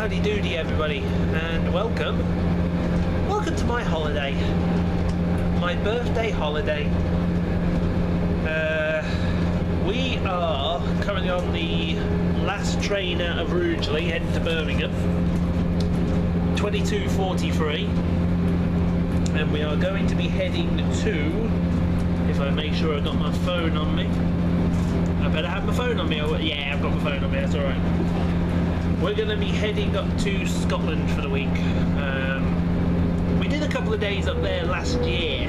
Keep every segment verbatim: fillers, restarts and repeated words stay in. Howdy doody everybody, and welcome, welcome to my holiday, my birthday holiday. Uh, we are currently on the last train out of Rugeley, heading to Birmingham, twenty-two forty-three, and we are going to be heading to, if I make sure I've got my phone on me, I better have my phone on me, yeah I've got my phone on me, that's alright. We're going to be heading up to Scotland for the week. Um, we did a couple of days up there last year,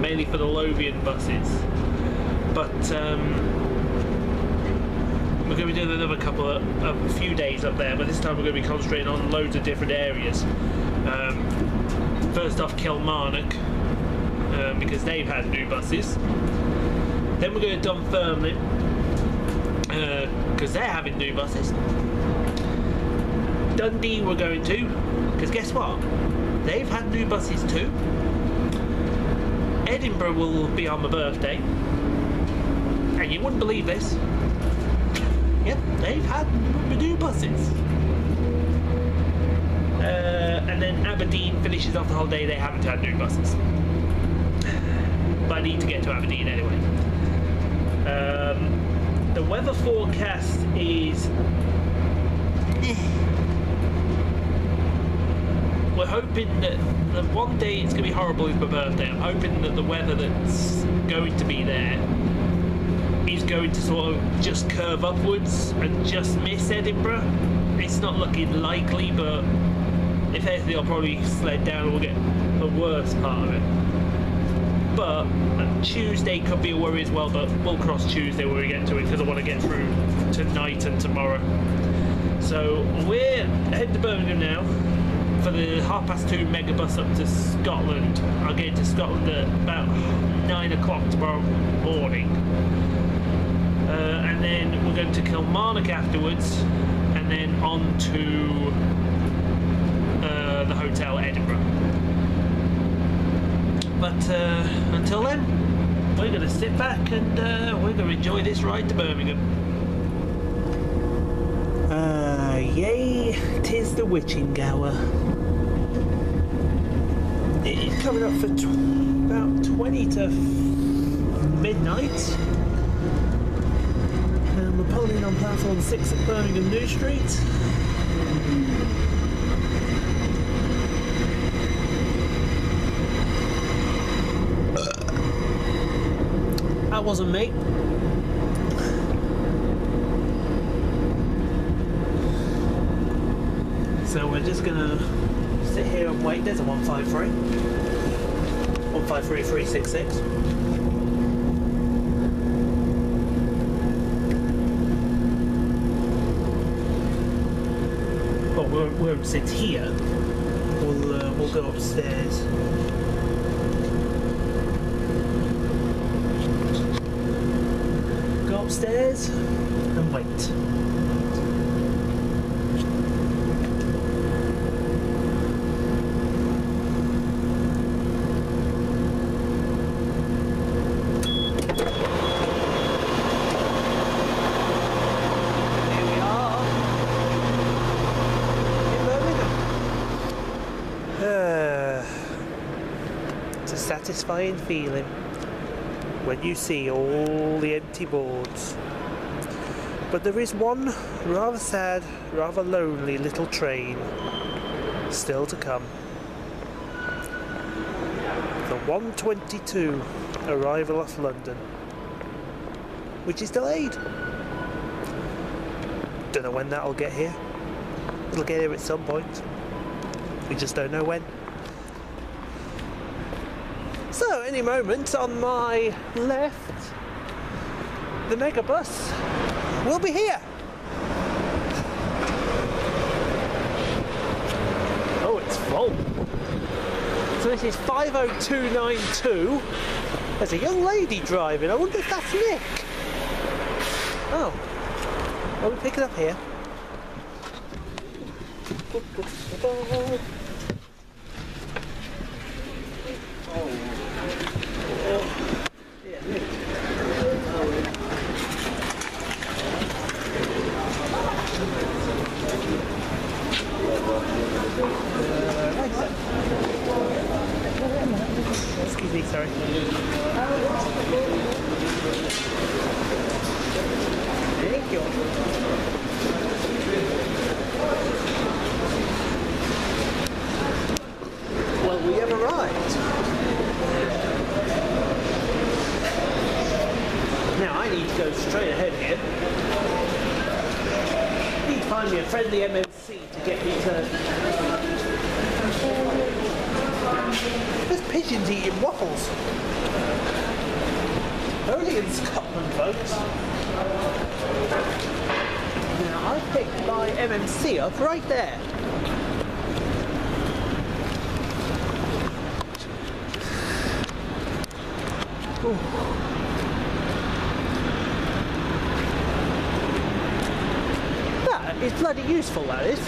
mainly for the Lothian buses, but um, we're going to be doing another couple of a few days up there, but this time we're going to be concentrating on loads of different areas. Um, first off Kilmarnock, um, because they've had new buses. Then we're going to Dunfermline, uh, because they're having new buses. Dundee we're going to, because guess what? They've had new buses too. Edinburgh will be on my birthday. And you wouldn't believe this. Yep, they've had new buses. Uh, and then Aberdeen finishes off the holiday, they haven't had new buses. But I need to get to Aberdeen anyway. Um, the weather forecast is... We're hoping that the one day it's going to be horrible is my birthday. I'm hoping that the weather that's going to be there is going to sort of just curve upwards and just miss Edinburgh. It's not looking likely, but if anything, I'll probably sled down and we'll get the worst part of it. But Tuesday could be a worry as well, but we'll cross Tuesday when we get to it because I want to get through tonight and tomorrow. So we're heading to Birmingham now. For the half past two Megabus up to Scotland. I'll get into Scotland at about nine o'clock tomorrow morning. Uh, and then we're going to Kilmarnock afterwards, and then on to uh, the Hotel Edinburgh. But uh, until then, we're going to sit back and uh, we're going to enjoy this ride to Birmingham. Uh, yay, 'tis the witching hour. It's coming up for tw about twenty to midnight. And we're pulling in on platform six at Birmingham New Street. That wasn't me. So we're just gonna sit here and wait. There's a one five three. one five three three six six. But we won't sit here. We'll uh, we'll go upstairs. Go upstairs and wait. Satisfying feeling when you see all the empty boards, but there is one rather sad, rather lonely little train still to come. The one twenty-two arrival off London, which is delayed. Don't know when that'll get here. It'll get here at some point, we just don't know when. So, any moment, on my left, the Megabus will be here. Oh, it's full. So this is five oh two nine two. There's a young lady driving. I wonder if that's Nick. Oh, well, we pick it up here. Oh. sorry. Thank you. Well, we have arrived. Now I need to go straight ahead here. Need to find me a friendly M M C to get me to... There's pigeons eating waffles. Only in Scotland, folks. Now I picked my M M C up right there. Ooh. That is bloody useful, that is.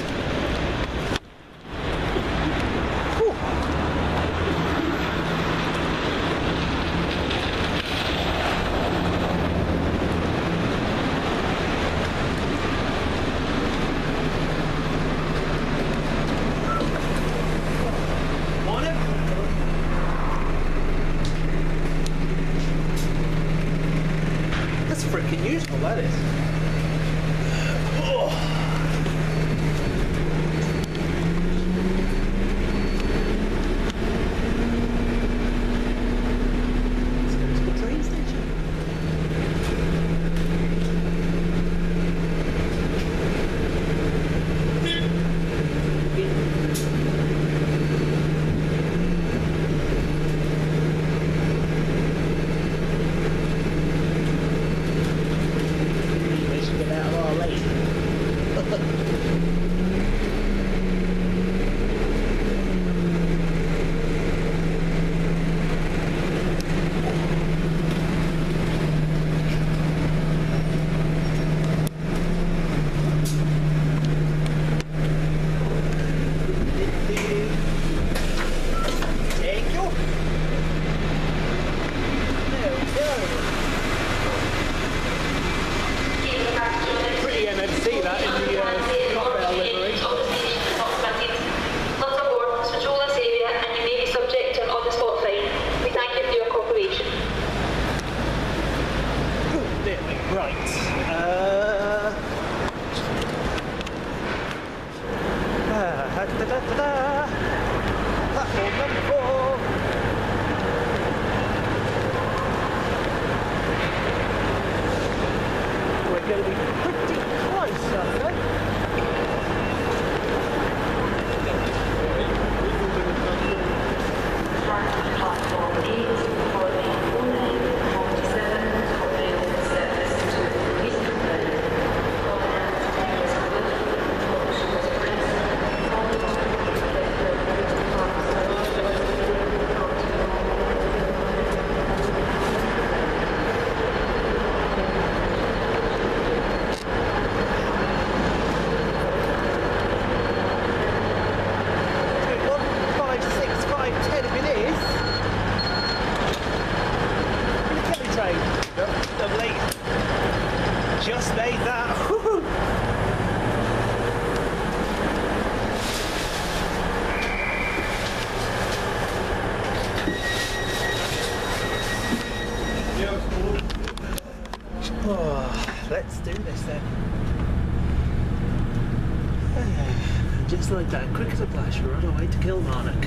Kilmarnock.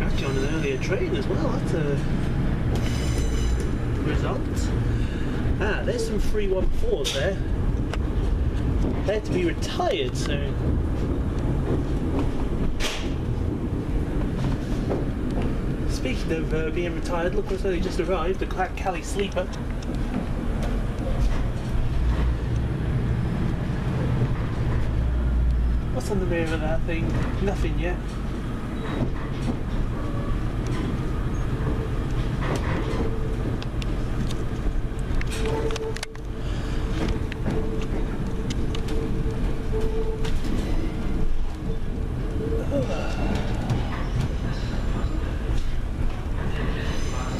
Actually on an earlier train as well, that's a result. Ah, there's some three one fours there. They're to be retired soon. Speaking of uh, being retired, look as though they just arrived, the Cali Sleeper. On the rear of that thing, nothing yet.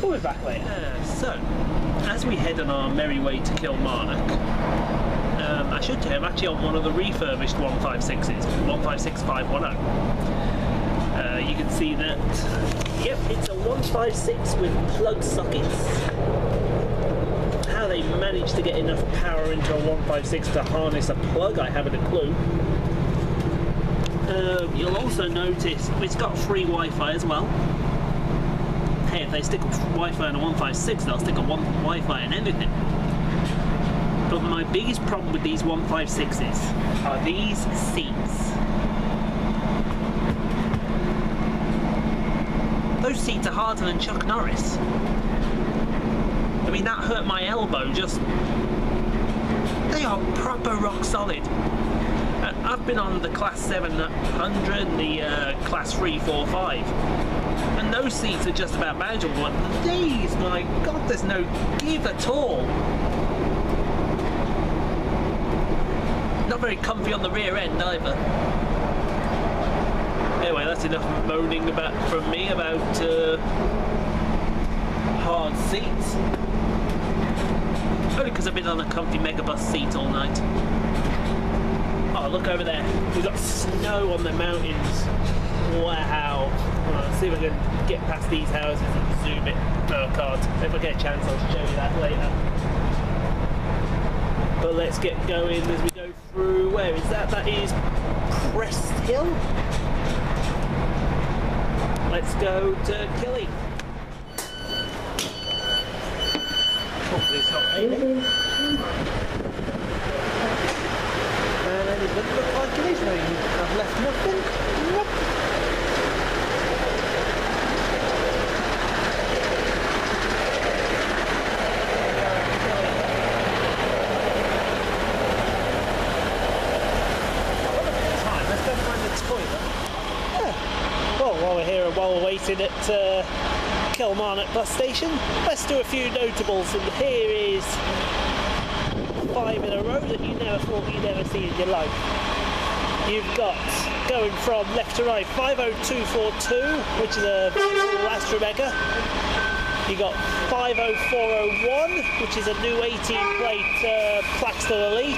We'll be back later. Uh, so, as we head on our merry way to Kilmarnock, Um, I should say I'm actually on one of the refurbished one five sixes, one five six five one zero. Uh, you can see that, yep, it's a one fifty-six with plug sockets. How they managed to get enough power into a one fifty-six to harness a plug, I haven't a clue. Um, you'll also notice it's got free Wi-Fi as well. Hey, if they stick Wi-Fi on a one fifty-six, they'll stick a one Wi-Fi on anything. But my biggest problem with these one fifty-sixes are these seats. Those seats are harder than Chuck Norris. I mean, that hurt my elbow, just... They are proper rock solid. Uh, I've been on the Class seven hundred, the uh, Class three forty-five, and those seats are just about manageable. But these, my God, there's no give at all. Not very comfy on the rear end, either. Anyway, that's enough moaning about from me about uh, hard seats. Only because I've been on a comfy Megabus seat all night. Oh, look over there. We've got snow on the mountains. Wow. Let's see if I can get past these houses and zoom it. No, I can't. If I get a chance, I'll show you that later. But let's get going as we go through. Where is that? That is Crest Hill. Let's go to Killie. Hopefully it's not raining. And it doesn't look like it is raining. I've left nothing. Nope. I've got a bit of time. Let's go find the toilet. Well, while we're here, while we're waiting at uh, Kilmarnock bus station, let's do a few notables. And here is five in a row that you never thought you'd ever see in your life. You've got, going from left to right, five oh two four two, which is a Astra Mega. You've got five oh four oh one, which is a new eighteen plate uh, Plaxton Elite.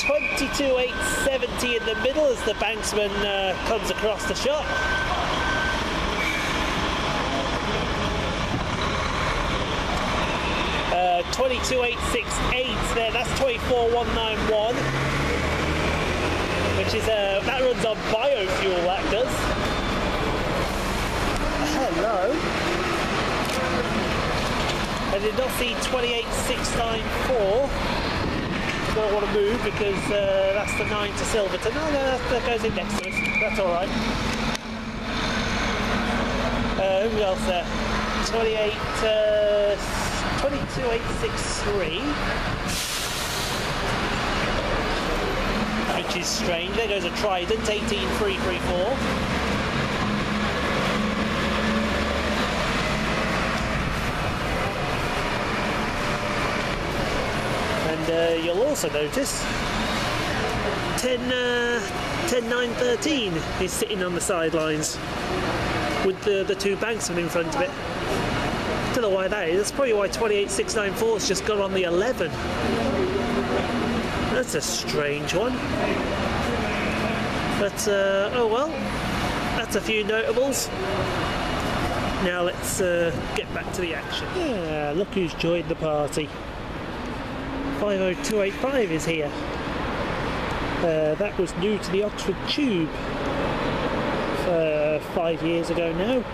twenty-two eight seventy in the middle as the banksman uh, comes across the shop. Uh, twenty-two eight sixty-eight there, that's twenty-four one ninety-one, which is uh, that runs on biofuel, that does. Hello. I did not see twenty-eight six ninety-four. Don't want to move because uh, that's the nine to Silverton. No, no, that goes in next to us. That's all right. Uh, who else there? twenty-eight, uh, twenty-two eight sixty-three, which is strange. There goes a Trident, eighteen three thirty-four. Uh, you'll also notice ten nine thirteen uh, is sitting on the sidelines with the, the two banksmen in front of it. Don't know why that is. That's probably why twenty-eight six ninety-four has just gone on the eleven. That's a strange one. But, uh, oh well, that's a few notables. Now let's uh, get back to the action. Yeah, look who's joined the party. five oh two eighty-five is here. Uh, that was new to the Oxford Tube uh, five years ago now,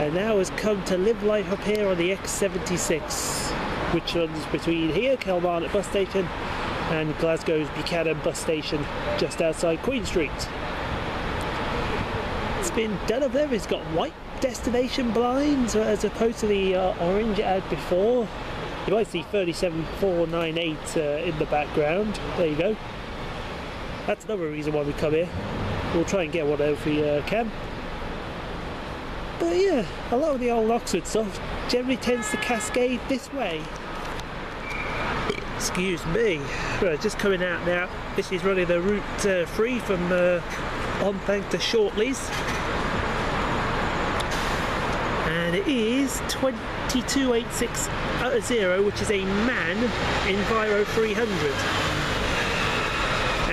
and now has come to live life up here on the X seventy-six, which runs between here, Kilmarnock bus station, and Glasgow's Buchanan bus station just outside Queen Street. It's been done up there. It's got white destination blinds as opposed to the uh, orange it had before. You might see three seven four nine eight uh, in the background. There you go. That's another reason why we come here. We'll try and get one over if we uh, can. But yeah, a lot of the old Oxford stuff generally tends to cascade this way. Excuse me. Right, just coming out now. This is running the route uh, three from uh, Onbank to Shortleys. And it is twenty-two eight sixty, which is a MAN Enviro three hundred.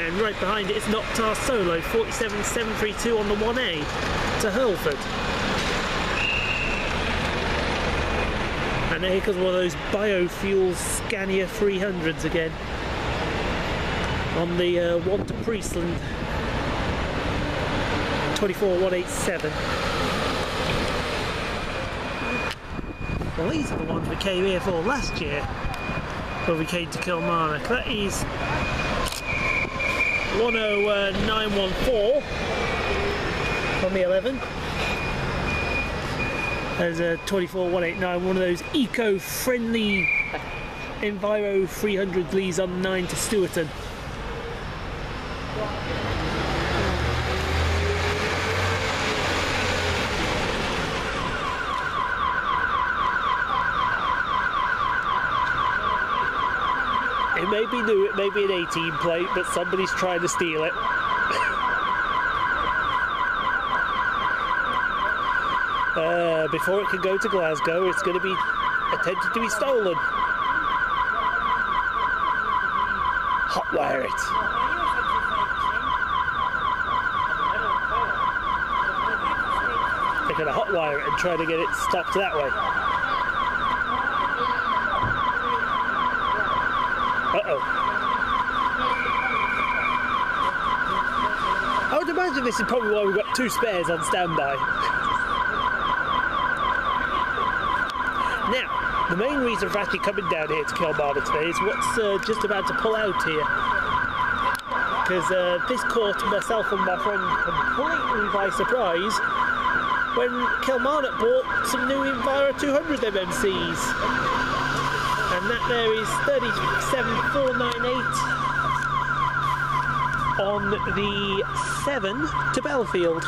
And and right behind it is Noctar Solo, forty-seven seven thirty-two on the one A to Hurlford. And here comes one of those biofuel Scania three hundreds again on the uh, one to Priestland, twenty-four one eighty-seven. Well, these are the ones we came here for last year when we came to Kilmarnock. That is one oh nine one four on the eleven. There's a twenty-four one eighty-nine, one of those eco-friendly Enviro three hundred Lees on nine to Stewarton. It may be new, it may be an eighteen plate, but somebody's trying to steal it. Uh, before it can go to Glasgow, it's going to be attempted to be stolen. Hotwire it. They're going to hotwire it and try to get it stopped that way. Uh-oh. I would imagine this is probably why we've got two spares on standby. The main reason for actually coming down here to Kilmarnock today is what's uh, just about to pull out here. Because uh, this caught myself and my friend completely by surprise when Kilmarnock bought some new Enviro two hundred M M Cs. And that there is thirty-seven four ninety-eight on the seven to Belfield.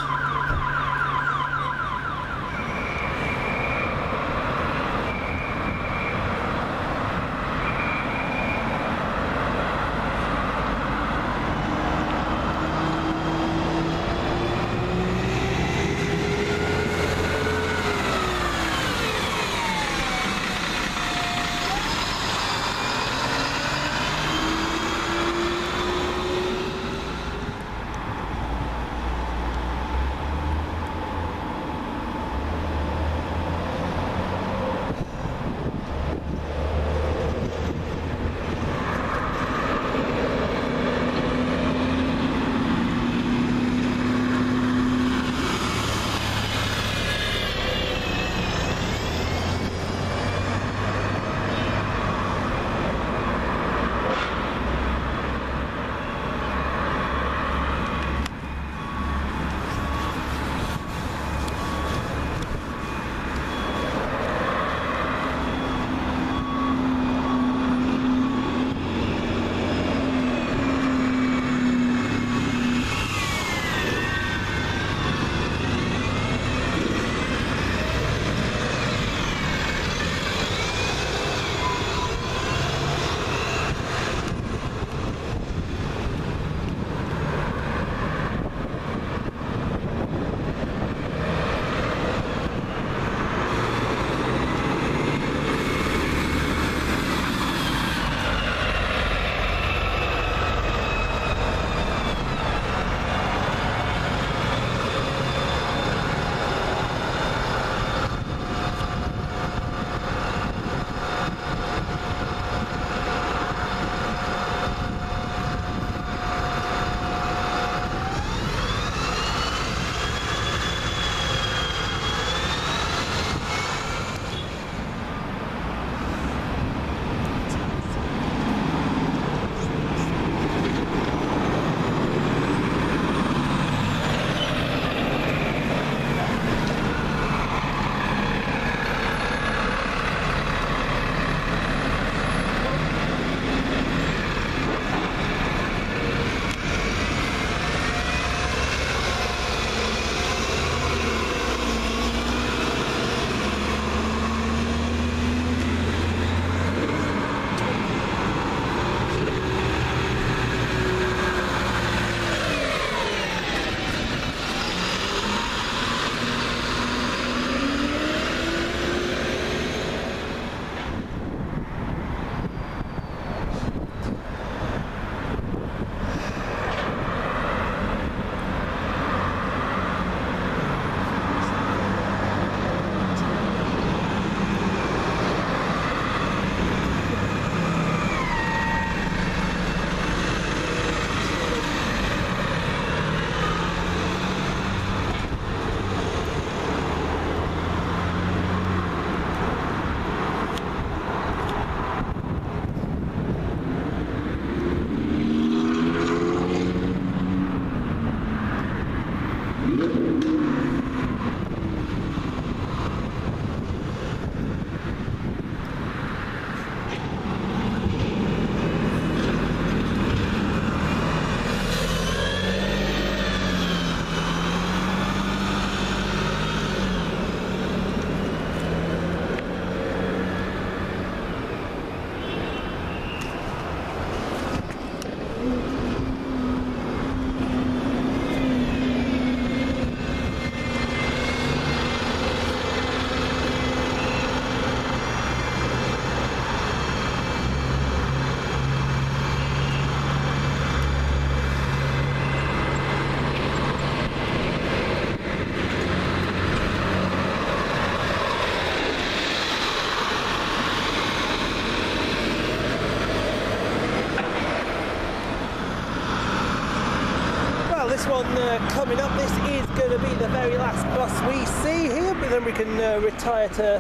next one uh, coming up. This is going to be the very last bus we see here, but then we can uh, retire to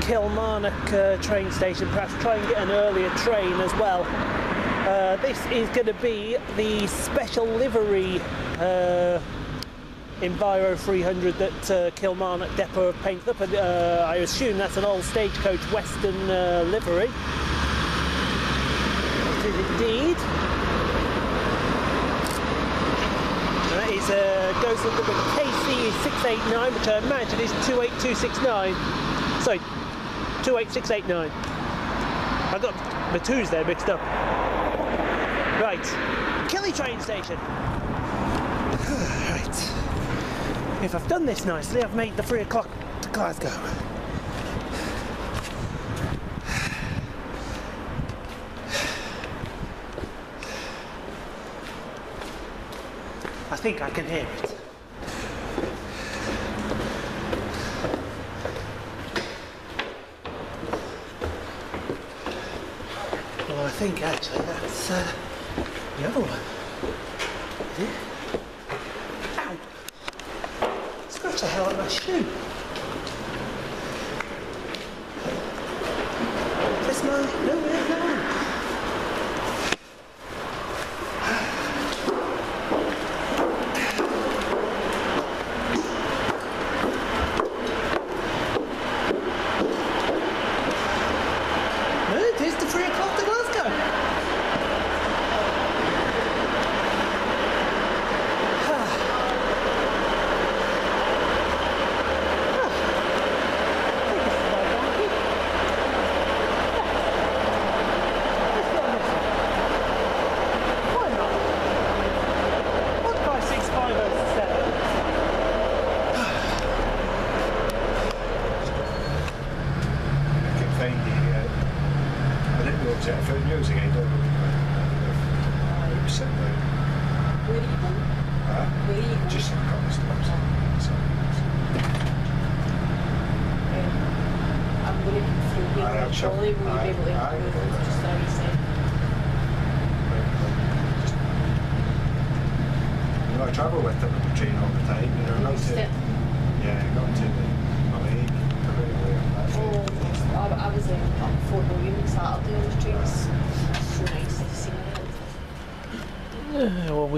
Kilmarnock uh, train station, perhaps try and get an earlier train as well. Uh, this is going to be the special livery uh, Enviro three hundred that uh, Kilmarnock Depot have painted up, and uh, I assume that's an old stagecoach western uh, livery. It is indeed. And that is, uh, goes with the K C six eight nine, which I imagine is two eight two six nine. Sorry, two eight six eight nine. I got the twos there mixed up. Right, Killy train station. Right, if I've done this nicely, I've made the three o'clock to Glasgow. I think I can hear it. Well, I think actually that's uh, the other one. Ow! Scratch the hell out of my shoe. Is this my... No, no, no.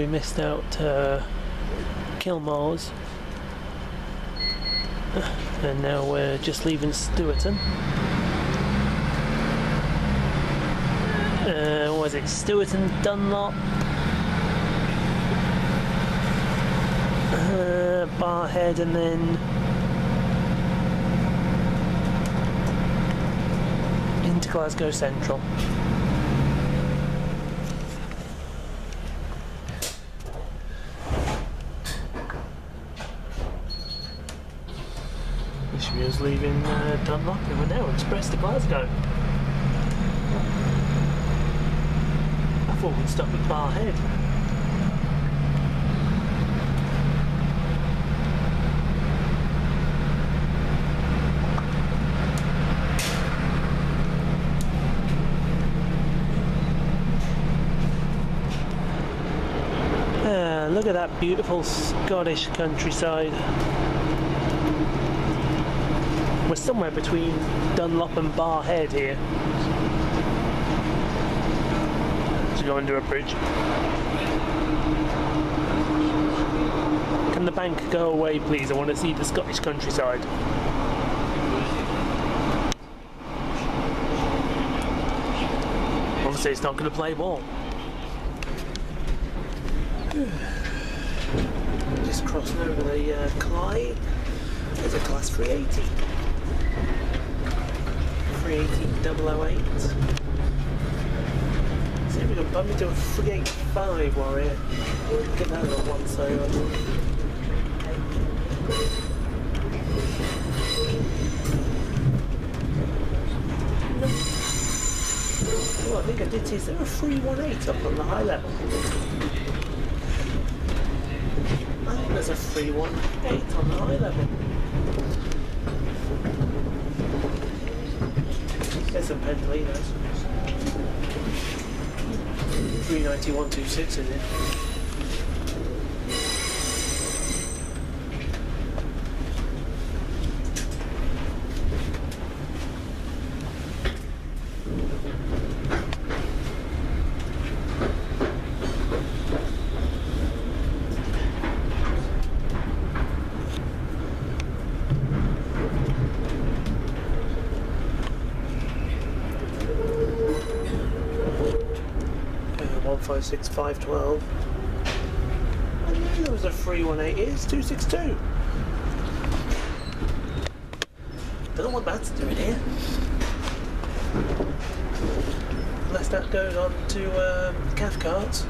Missed out uh, Kilmore's, and now we're just leaving Stewarton. Uh, was it Stewarton, Dunlop, uh, Barrhead, and then into Glasgow Central? Leaving uh, Dunlop, and we're now express to Glasgow. I thought we'd stop at Barrhead. Ah, look at that beautiful Scottish countryside. We're somewhere between Dunlop and Barrhead here. To go under a bridge. Can the bank go away, please? I want to see the Scottish countryside. Obviously, it's not going to play ball. Just crossing over the uh, Clyde. There's a Class three eighty. three eighty, double oh eight. See if we can bump into a three eighty-five while we're here. We'll get that on one side. No. Oh, I think I did see. Is there a three one eight up on the high level? I think there's a three one eight on the high level. There's some Pentolinos. three ninety, one twenty-six is it? one five six, five twelve. And then there was a free one eighty, it's two sixty-two. I don't know what that's doing here. Unless that goes on to um, C A F cards.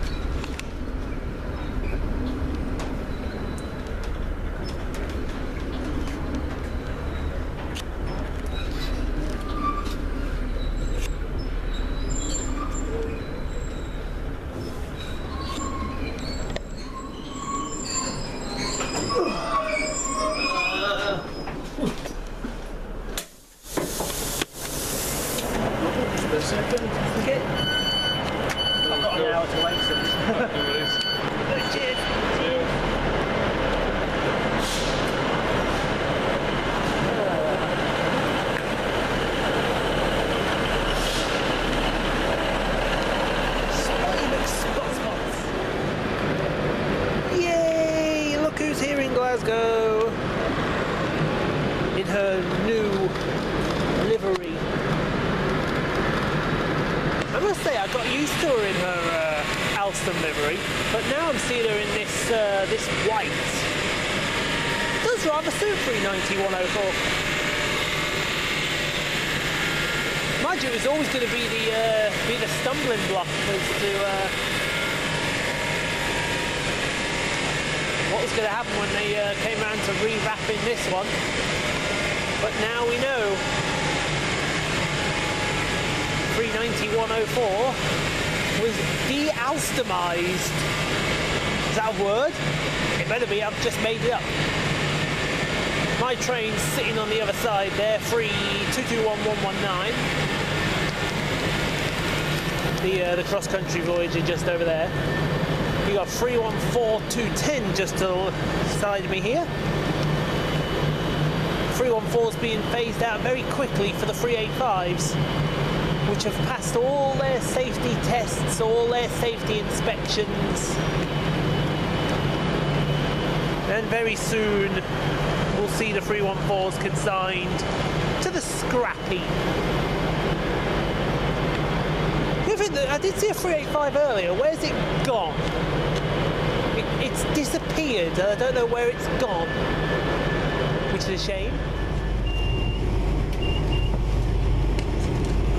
Cross-country voyage is just over there. You got three one four two ten just to the side of me here. three one four's being phased out very quickly for the three eighty-fives, which have passed all their safety tests, all their safety inspections. And very soon we'll see the three one fours consigned to the scrap heap. I did see a three eighty-five earlier. Where's it gone? It, it's disappeared. I don't know where it's gone, which is a shame.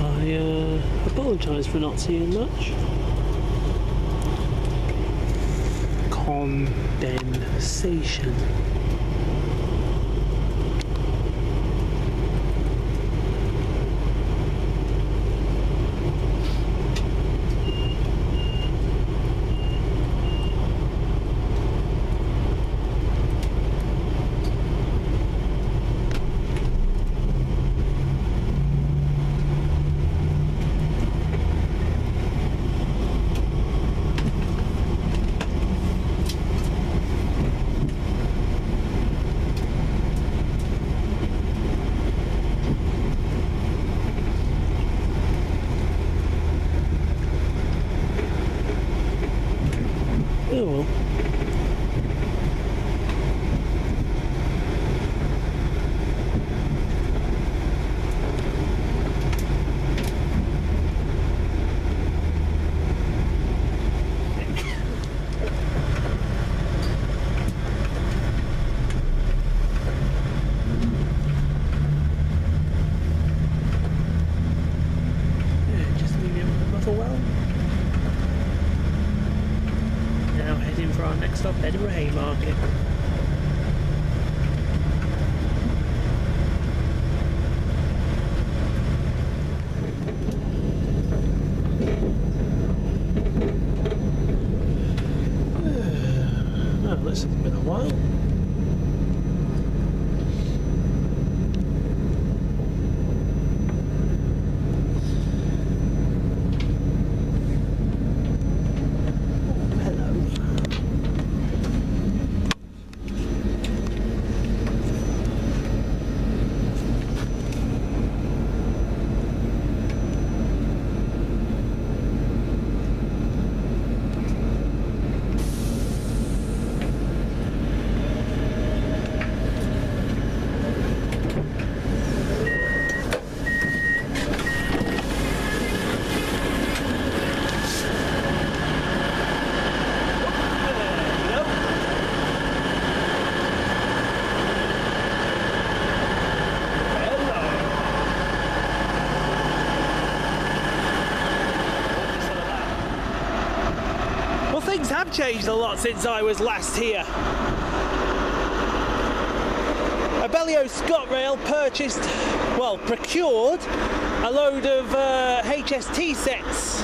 I uh, apologise for not seeing much. Condensation. Edinburgh Haymarket. Well, this has been a while. things have changed a lot since I was last here. Abellio ScotRail purchased, well, procured a load of uh, H S T sets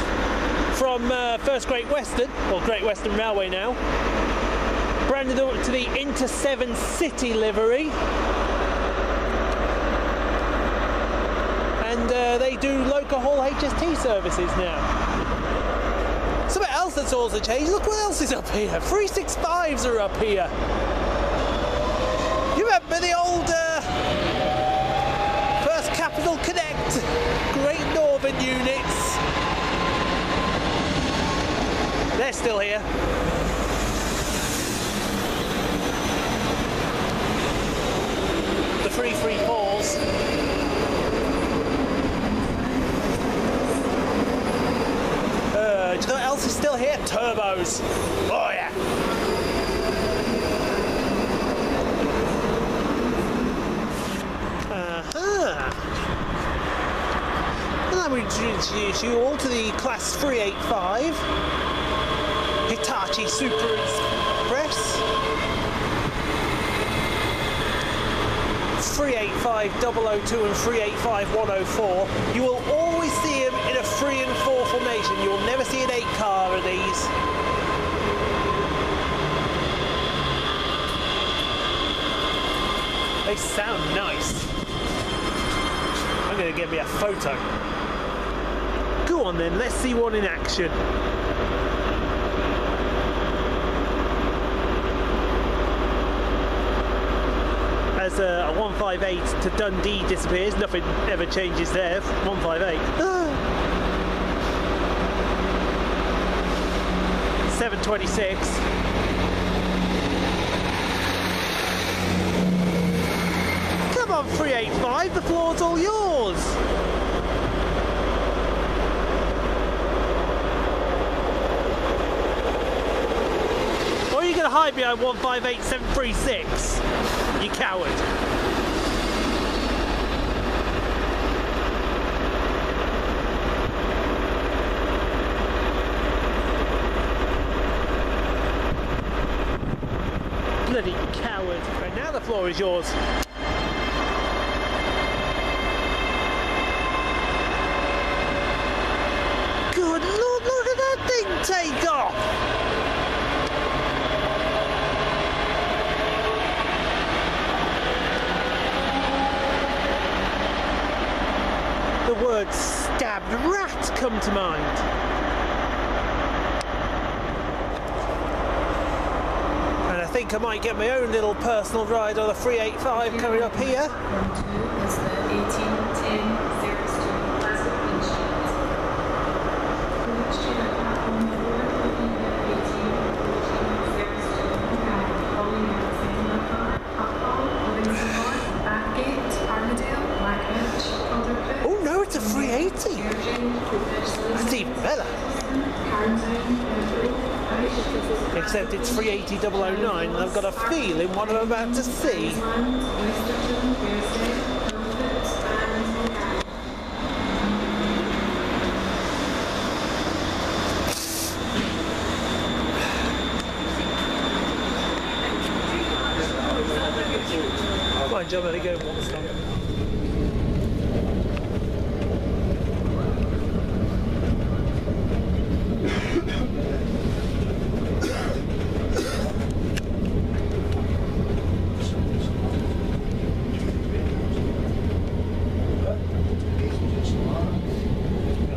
from uh, First Great Western, or Great Western Railway now, branded up to the Inter seven City livery. And uh, they do local haul H S T services now. Something else that's also changed, look what else is up here. three sixty-fives are up here. You remember the old uh, First Capital Connect, Great Northern units. They're still here. The three three fours. Do you know what else is still here? Turbos. Oh yeah. Uh-huh. And I would introduce you all to the Class three eighty-five Hitachi Super Express. three eighty-five, oh oh two and three eighty-five, one oh four. You will always see them in a three and four formation. You'll never see an eight car of these. They sound nice. I'm going to give me a photo. Go on then, let's see one in action. As a one fifty-eight to Dundee disappears, nothing ever changes there. one fifty-eight. Ah. seven twenty-six. Come on, three eighty-five, the floor's all yours. Or are you going to hide behind one fifty-eight, seven thirty-six? You coward. Bloody coward. Right, now the floor is yours. Good Lord, look at that thing take off. The word stabbed rat come to mind. And I think I might get my own little personal ride on a three eighty-five coming up here. That's even better. Except it's three eighty, oh oh nine and I've got a feeling what I'm about to see. Mind you, I'm going to go one stop.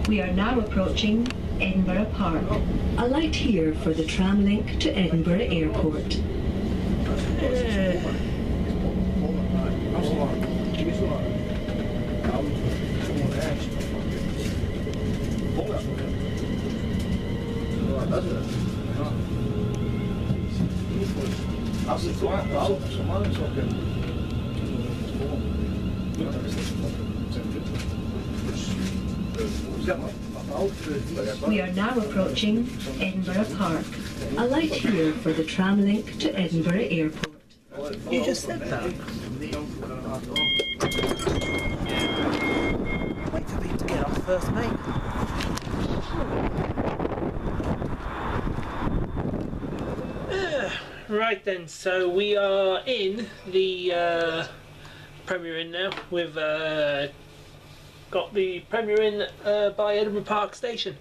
We are now approaching Edinburgh Park. A light here for the tram link to Edinburgh Airport. We are now approaching Edinburgh Park. A light here for the tram link to Edinburgh Airport. You just said that. Wait for me to get off first, mate. Right then, so we are in the uh, Premier Inn now. We've uh, got the Premier Inn uh, by Edinburgh Park Station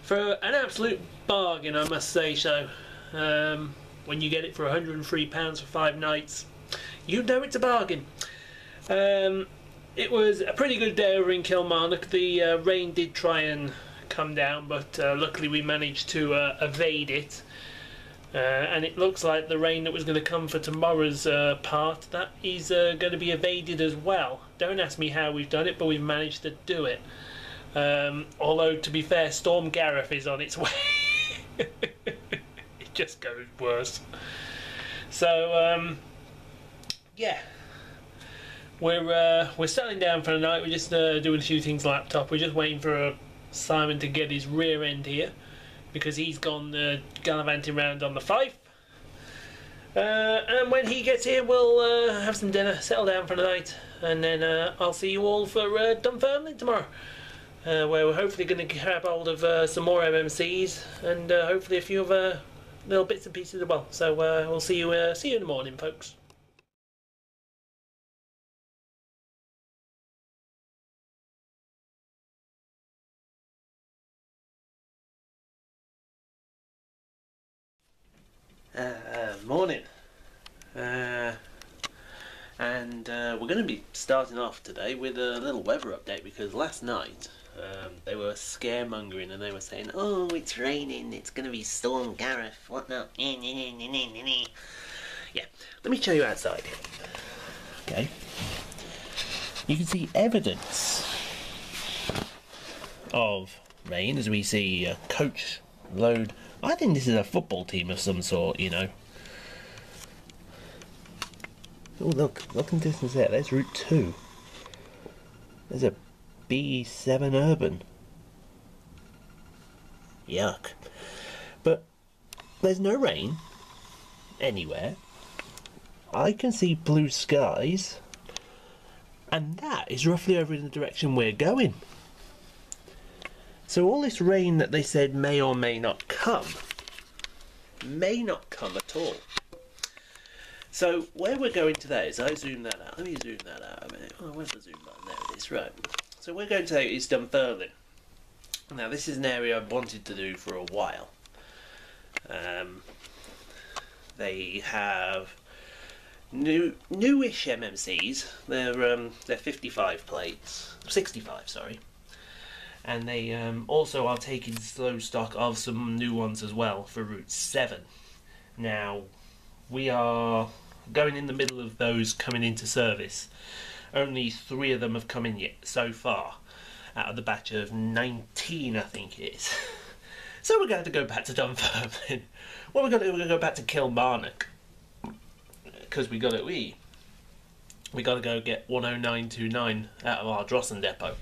for an absolute bargain, I must say so. Um, when you get it for one hundred and three pounds for five nights, you know it's a bargain. Um, it was a pretty good day over in Kilmarnock. The uh, rain did try and come down, but uh, luckily we managed to uh, evade it. Uh, and it looks like the rain that was going to come for tomorrow's uh, part, that is uh, going to be evaded as well. Don't ask me how we've done it, but we've managed to do it. Um, although, to be fair, Storm Gareth is on its way. It just goes worse. So, um, yeah. We're, uh, we're settling down for the night. We're just uh, doing a few things laptop. We're just waiting for uh, Simon to get his rear end here, because he's gone uh, gallivanting round on the Fife. Uh, and when he gets here, we'll uh, have some dinner, settle down for the night, and then uh, I'll see you all for uh, Dunfermline tomorrow, uh, where we're hopefully going to grab hold of uh, some more M M Cs and uh, hopefully a few of uh, little bits and pieces as well. So uh, we'll see you, uh, see you in the morning, folks. Uh, morning, uh, and uh, we're going to be starting off today with a little weather update, because last night um, they were scaremongering and they were saying, oh, it's raining, it's going to be Storm Gareth, whatnot. Yeah, let me show you outside. Okay, you can see evidence of rain as we see a coach load. I think this is a football team of some sort, you know. Oh, look, look in distance there. There's Route two. There's a B seven Urban. Yuck. But there's no rain anywhere. I can see blue skies. And that is roughly over in the direction we're going. So all this rain that they said may or may not come, may not come at all. So where we're going today is, I zoom that out, let me zoom that out a minute. Oh, where's the zoom button? There it is, right. So we're going today is Dunfermline. Now this is an area I've wanted to do for a while. Um, they have new, newish M M Cs, they're, um, they're fifty-five plates, sixty-five, sorry. And they um, also are taking slow stock of some new ones as well for Route seven. Now, we are going in the middle of those coming into service. Only three of them have come in yet so far, out of the batch of nineteen, I think it is. So we're going to go back to Dunfermline. What we're going to do, we're going to go back to Kilmarnock. Because we got it, we we got to go get one oh nine two nine out of our Drossen depot.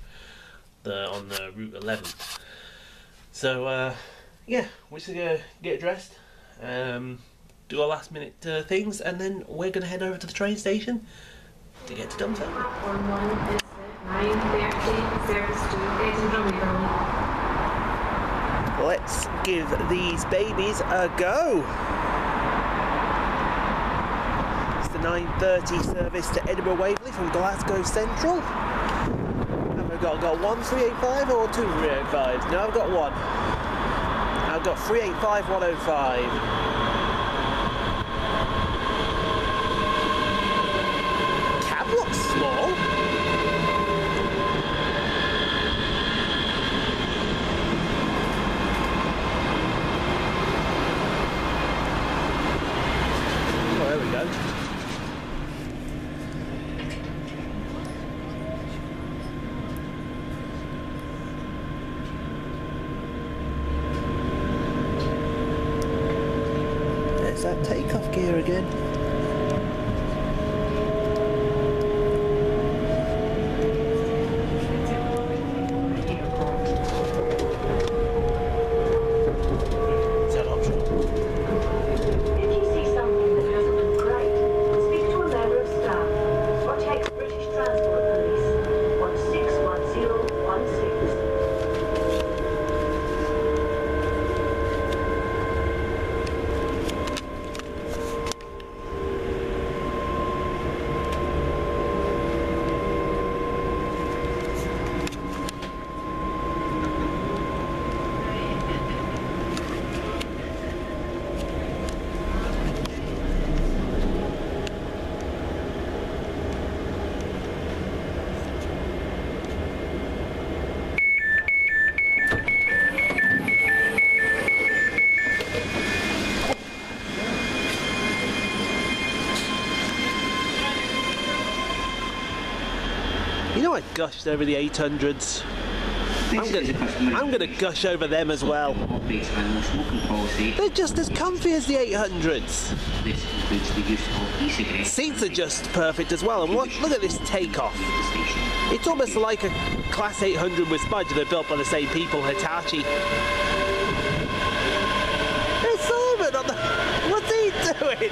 The, on the Route eleven. So uh, yeah, we're just going to get dressed, um, do our last minute uh, things, and then we're going to head over to the train station to get to Dunfermline. Platform one is nine thirty, service to Edinburgh Waverley. Let's give these babies a go! It's the nine thirty service to Edinburgh Waverley from Glasgow Central. Got got one three eight five or two three eight five. No, I've got one. I've got three eight five one oh five. Cab looks small. Oh, there we go. Takeoff gear again. Is that optional? If you see something that hasn't looked right, speak to a member of staff or text British Transport Police on six one zero one six. I gushed over the eight hundreds. I'm going to gush over them as well. They're just as comfy as the eight hundreds. Seats are just perfect as well, and watch, look at this takeoff. It's almost like a Class eight hundred with Spudge that are built by the same people, Hitachi. It's Simon on the... What's he doing?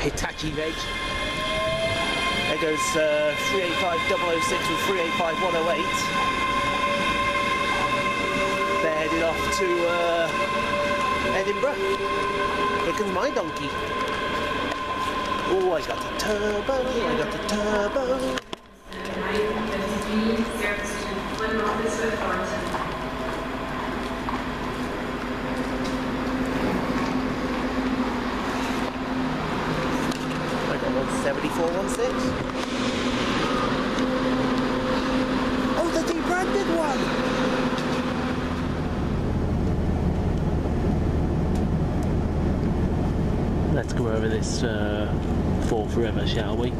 Hitachi veg. There goes uh, three eighty-five double oh six with three eighty-five one oh eight. They're headed off to uh, Edinburgh. Here comes my donkey. Oh, I got the turbo, I got the turbo. I got one seventy-four sixteen. Oh, the debranded one! Let's go over this uh, fall forever, shall we?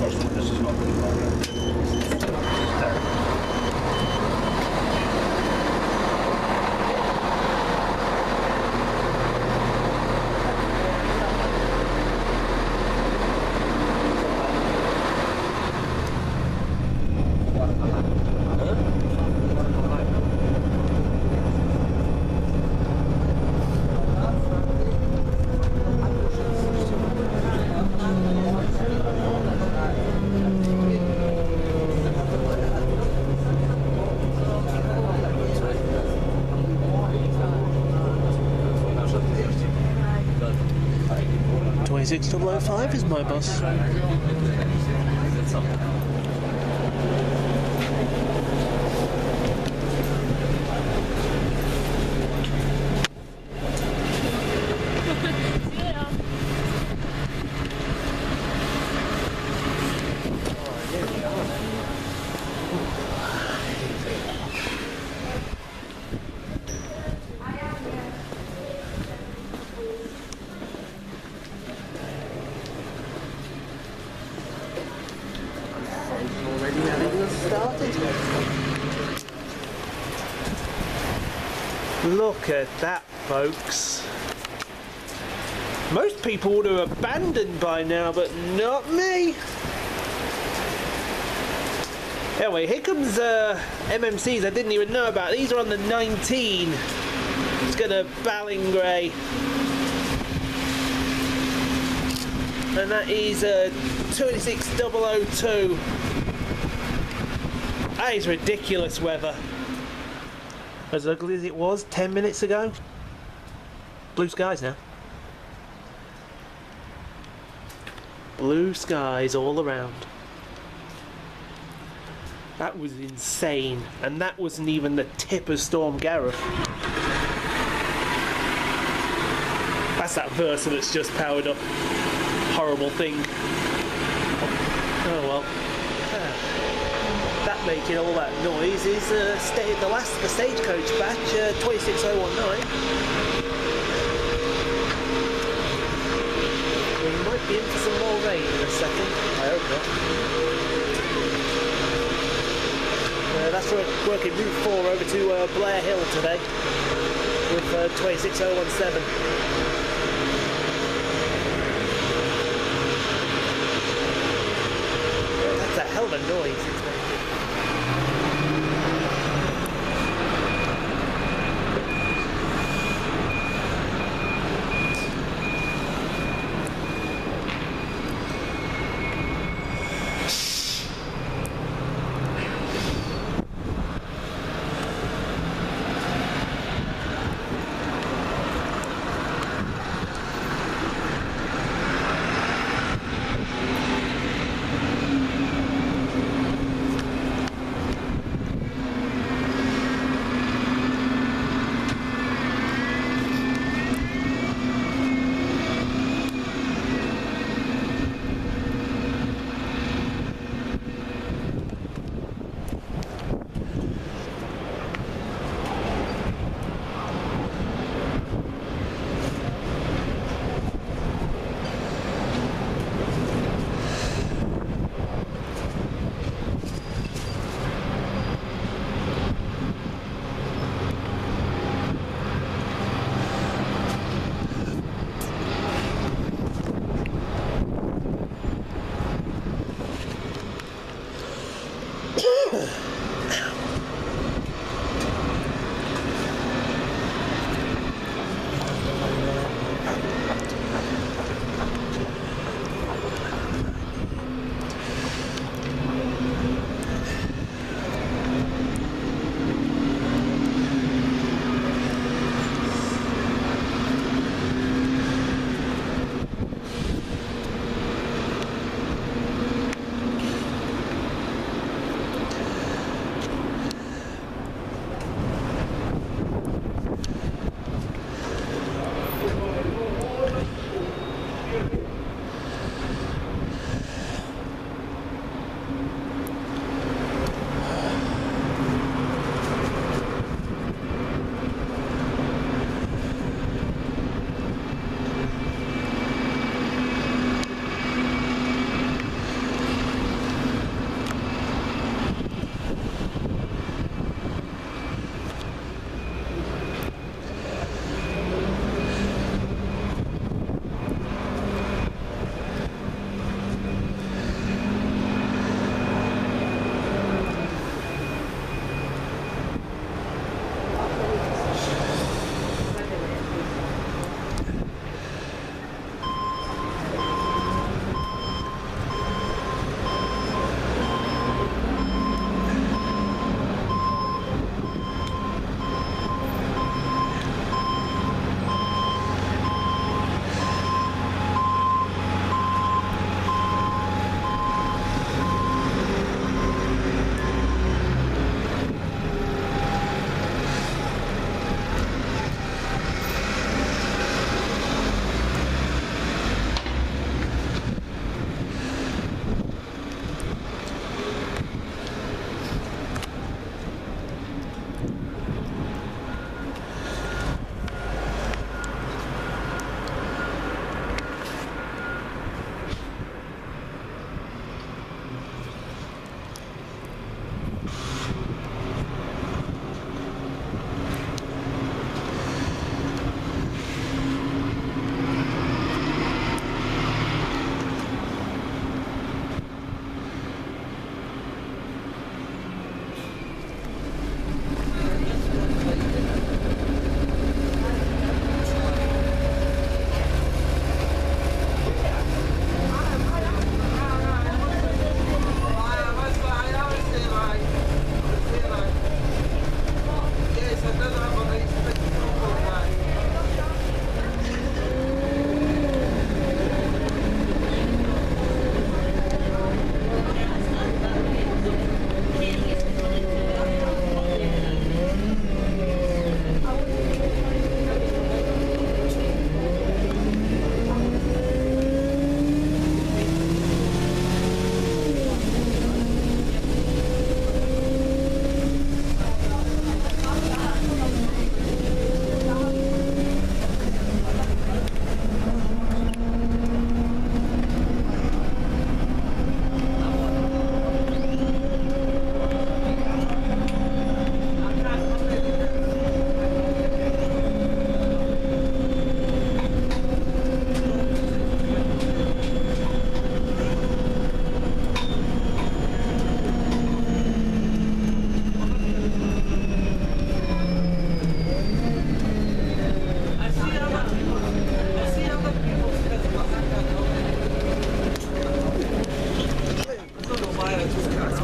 unfortunately this is not the six double oh five is my bus. Look at that, folks. Most people would have abandoned by now, but not me. Anyway, here comes uh, M M Cs I didn't even know about. These are on the nineteen. It's going to Ballingray. And that is uh, two six double oh two. That is ridiculous weather. As ugly as it was ten minutes ago. Blue skies now. Blue skies all around. That was insane. And that wasn't even the tip of Storm Gareth. That's that Versa that's just powered up. Horrible thing. Oh well. That making all that noise is uh, stay the last of the stagecoach batch, uh, two six oh one nine. We might be in for some more rain in a second. I hope not. Uh, that's working route four over to uh, Blair Hill today with uh, two six oh one seven. That's a hell of a noise.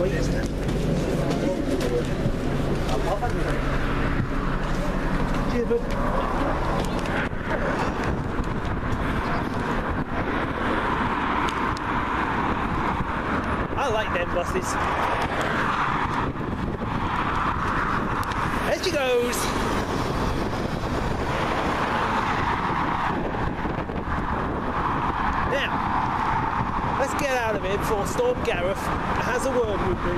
Waverley, isn't it? I like them buses. There she goes. Get out of it before Storm Gareth has a word with me.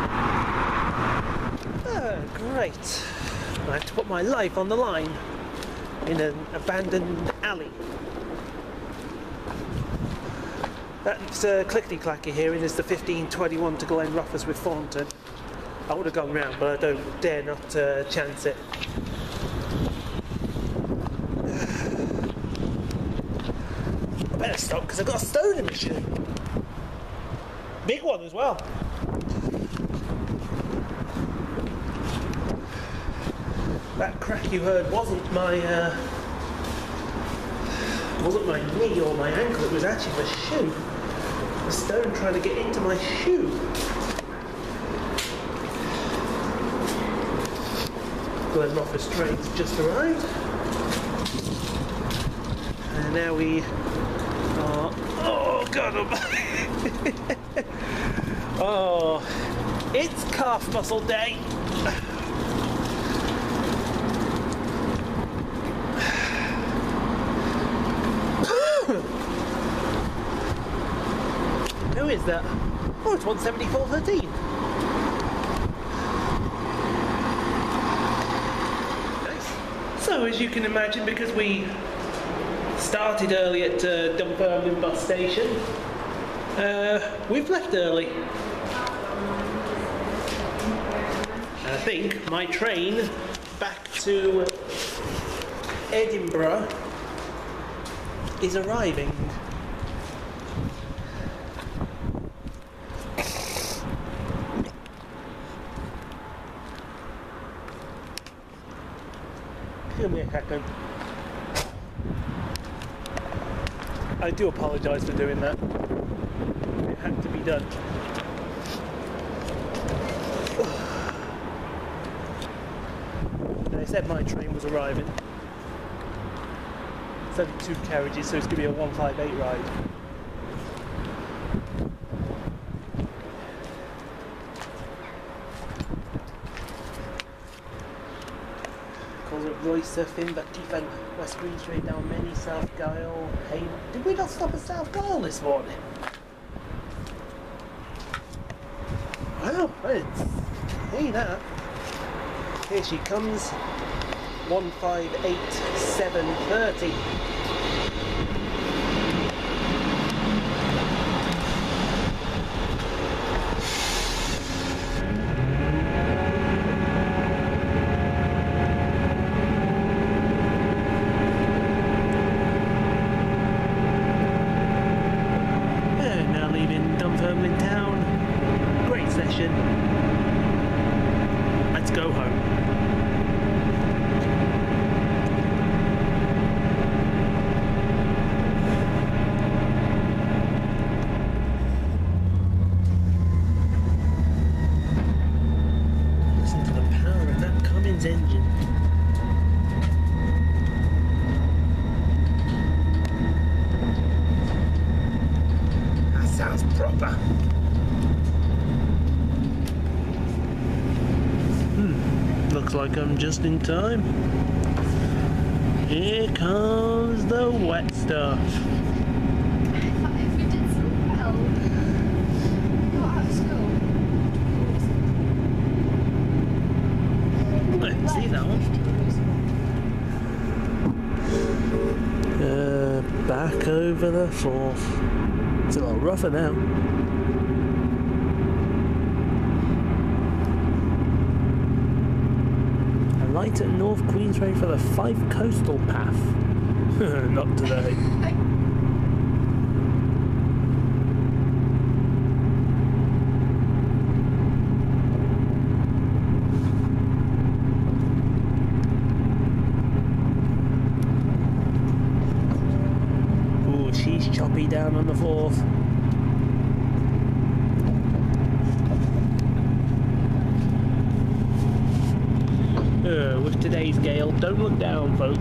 Oh, great. I have to put my life on the line in an abandoned alley. That's uh, clickety-clacky here, and it's the fifteen twenty-one to Glen Ruffers with Thornton. I would have gone round, but I don't dare not uh, chance it. I better stop because I've got a stone in my shoe. Big one as well. That crack you heard wasn't my uh, wasn't my knee or my ankle. It was actually my shoe. The stone trying to get into my shoe. Glen Ruffers train's just arrived, and now we are. Oh God! I'm Oh, it's calf muscle day. Who is that? Oh, it's one seventy-four thirteen. Nice. So, as you can imagine, because we started early at uh, Dunfermline bus station, uh, we've left early. I think my train back to Edinburgh is arriving. Give me a second. I do apologise for doing that. It had to be done. They said my train was arriving. It's only two carriages, so it's going to be a one fifty-eight ride. Calls it Roy Surfing, but Defend West Green Street down many South Gyle. Hey, did we not stop at South Gyle this morning? Wow, I didn't see that. Here she comes, one fifty-eight seven thirty. And now leaving Dunfermline town. Great session. Let's go home. I'm just in time. Here comes the wet stuff. I thought if we did so well, not out of school. I didn't see that one. Uh, back over the fourth. It's a lot rougher now. Light at North Queensway for the Fife Coastal Path. Not today. Oh, she's choppy down on the fourth. today's gale. Don't look down, folks.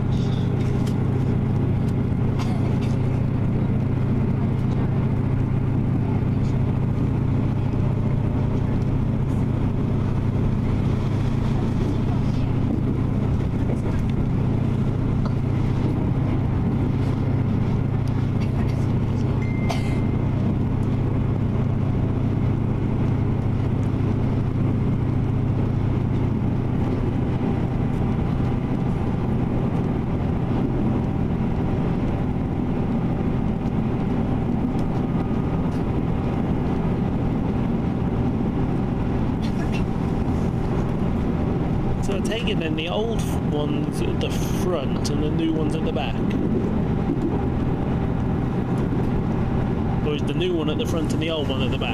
Taking then the old ones at the front and the new ones at the back, or is the new one at the front and the old one at the back?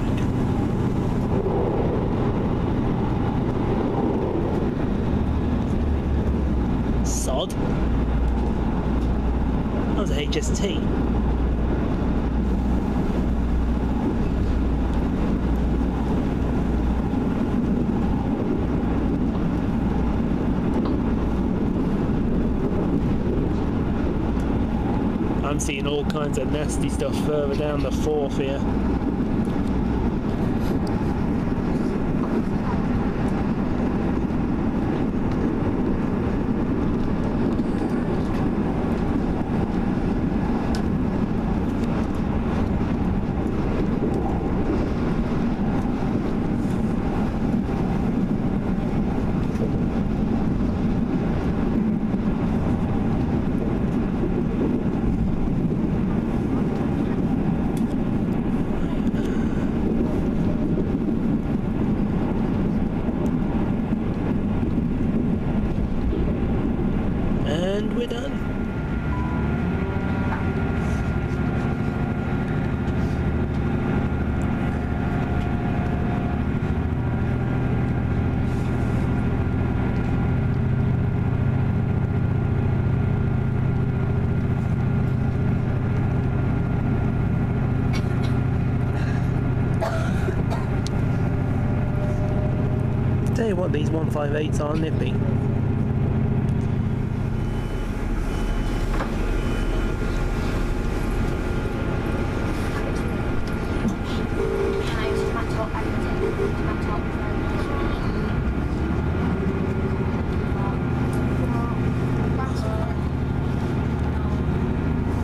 Sod, that was a H S T. I'm seeing all kinds of nasty stuff further down the fourth here. What, these one fifty-eights are nippy.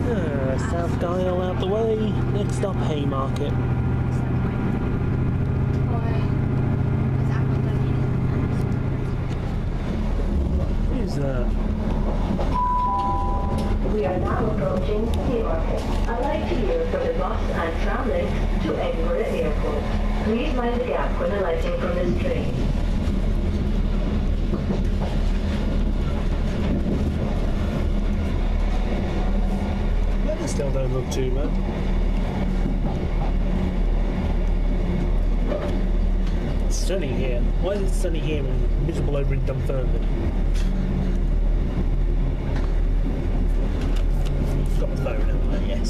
Uh, South Dial out the way, next stop Haymarket. We are now approaching Haymarket. I'd like to hear from the bus and tram links to Edinburgh Airport. Please mind the gap when alighting from this train. But they still don't look too bad. It's sunny here. Why is it sunny here and miserable over in Dunfermline? Got a phone, haven't I? Yes.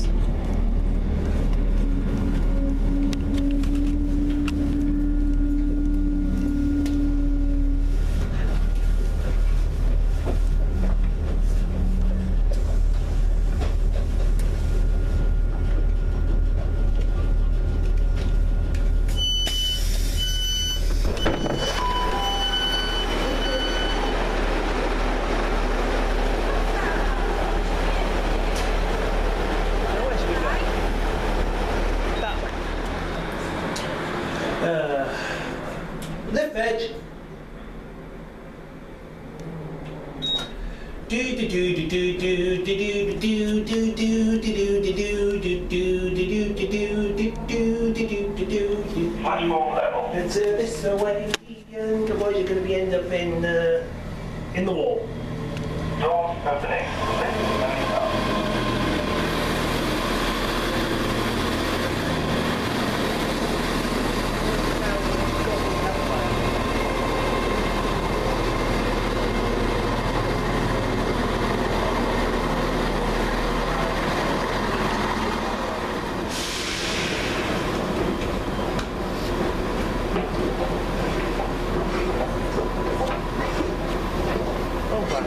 Oh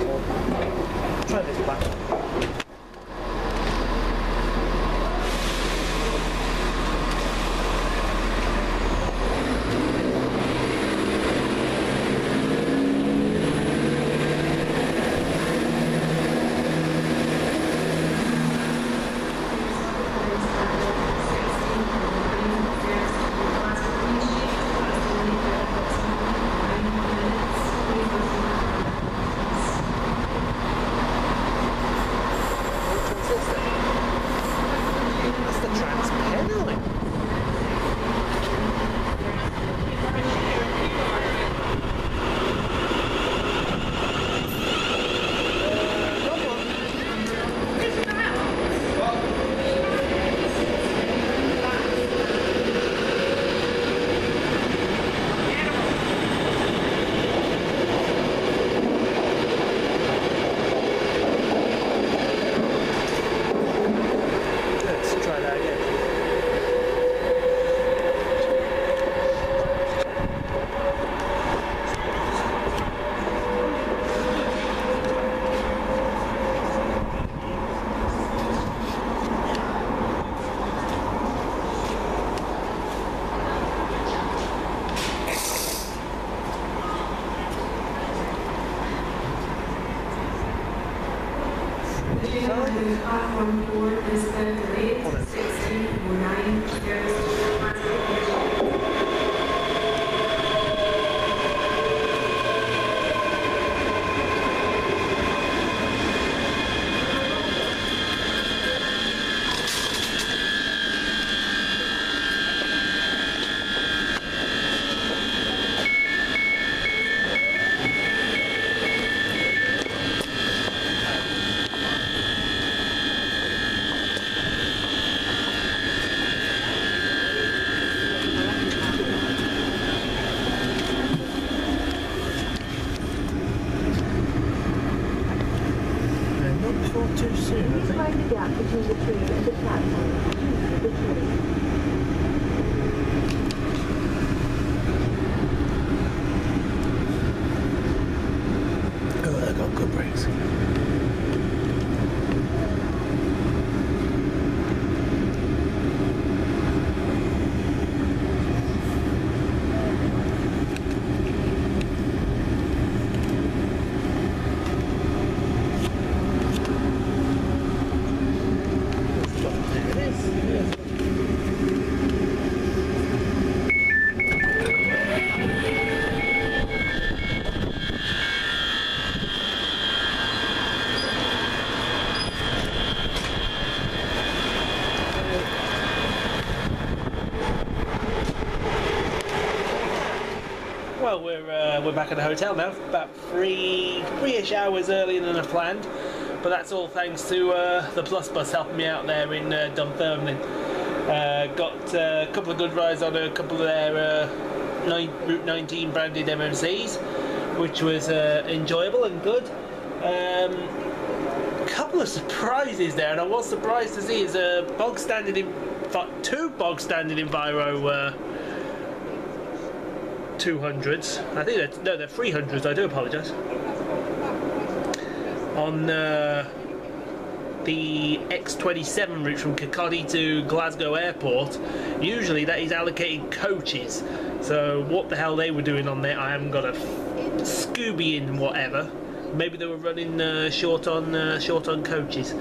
in platform four is the late sixteen oh nine service. We're back at the hotel now, about three, three-ish hours earlier than I planned, but that's all thanks to uh, the Plus Bus helping me out there in uh, Dunfermline. Uh, got uh, a couple of good rides on a couple of their uh, nine, Route nineteen branded M M Cs, which was uh, enjoyable and good. Um, a couple of surprises there, and I was surprised to see is a bog standard in two bog standard Enviro. Uh, two hundreds. I think they're, no, they're three hundreds. I do apologise. On uh, the X twenty-seven route from Kirkcaldy to Glasgow Airport, usually that is allocated coaches. So what the hell they were doing on there, I haven't got a Scooby in whatever. Maybe they were running uh, short on uh, short on coaches.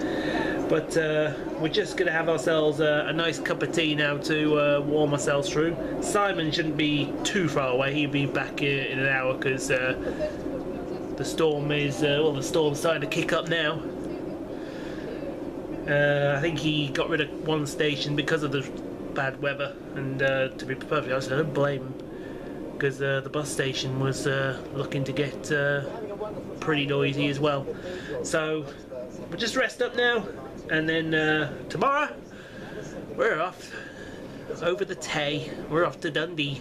But uh, we're just going to have ourselves a, a nice cup of tea now to uh, warm ourselves through. Simon shouldn't be too far away. He'll be back in, in an hour because uh, the storm is, uh, well, the storm's starting to kick up now. Uh, I think he got rid of one station because of the bad weather. And uh, to be perfectly honest, I don't blame him because uh, the bus station was uh, looking to get uh, pretty noisy as well. So we'll just rest up now. And then uh, tomorrow, we're off over the Tay. We're off to Dundee.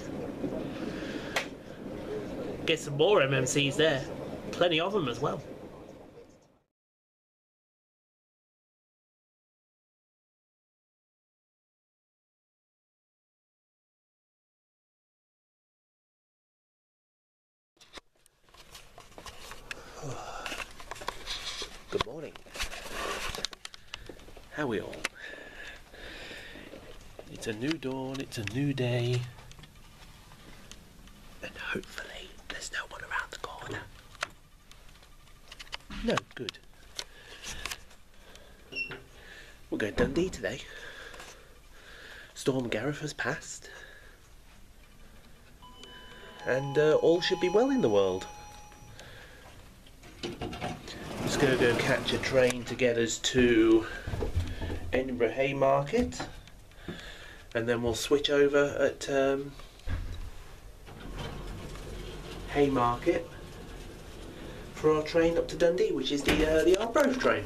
Get some more M M Cs there. Plenty of them as well. Good morning. How are we all? It's a new dawn, it's a new day, and hopefully there's no one around the corner. No, good. We're going to Dundee today. Storm Gareth has passed, and uh, all should be well in the world. Just going to go catch a train to get us to Edinburgh Haymarket, and then we'll switch over at um, Haymarket for our train up to Dundee, which is the uh, the Arbroath train.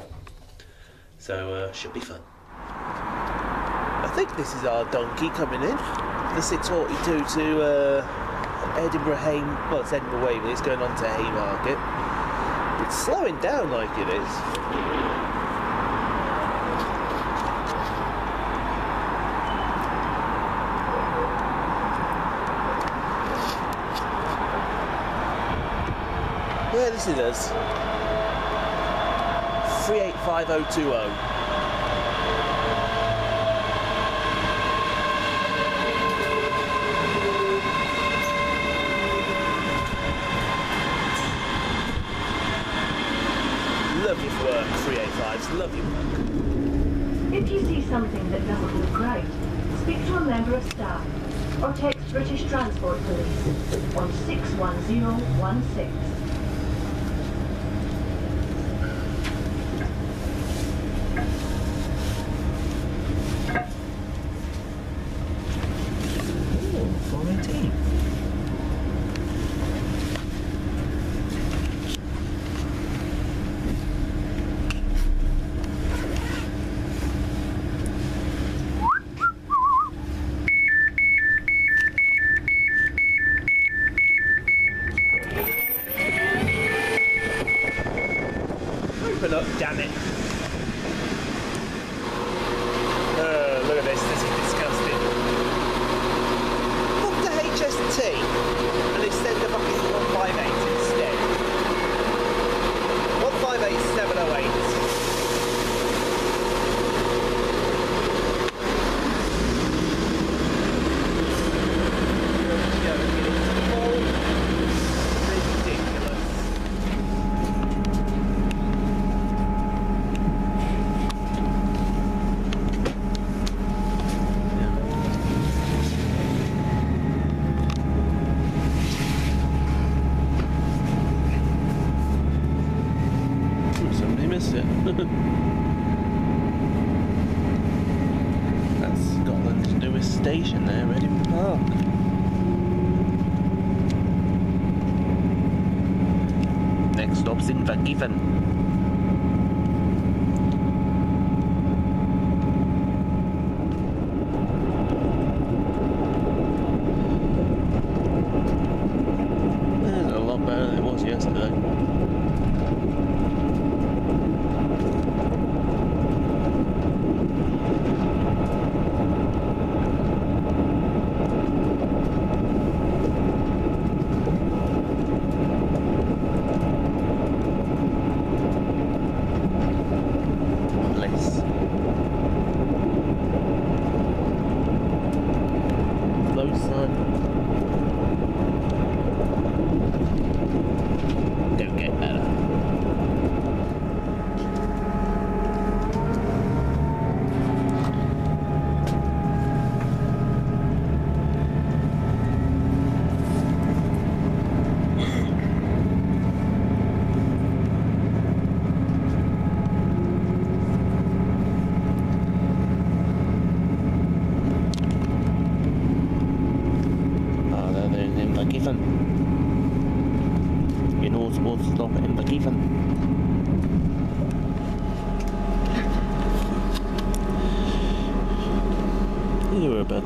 So uh, should be fun. I think this is our donkey coming in, the six forty-two to uh, Edinburgh Hay. Well, it's Edinburgh Waverley. It's going on to Haymarket. It's slowing down like it is. Yeah, this is us. three eight five oh two oh. Lovely work, three eighty-fives, lovely work. If you see something that doesn't look right, speak to a member of staff or text British Transport Police on six one zero one six.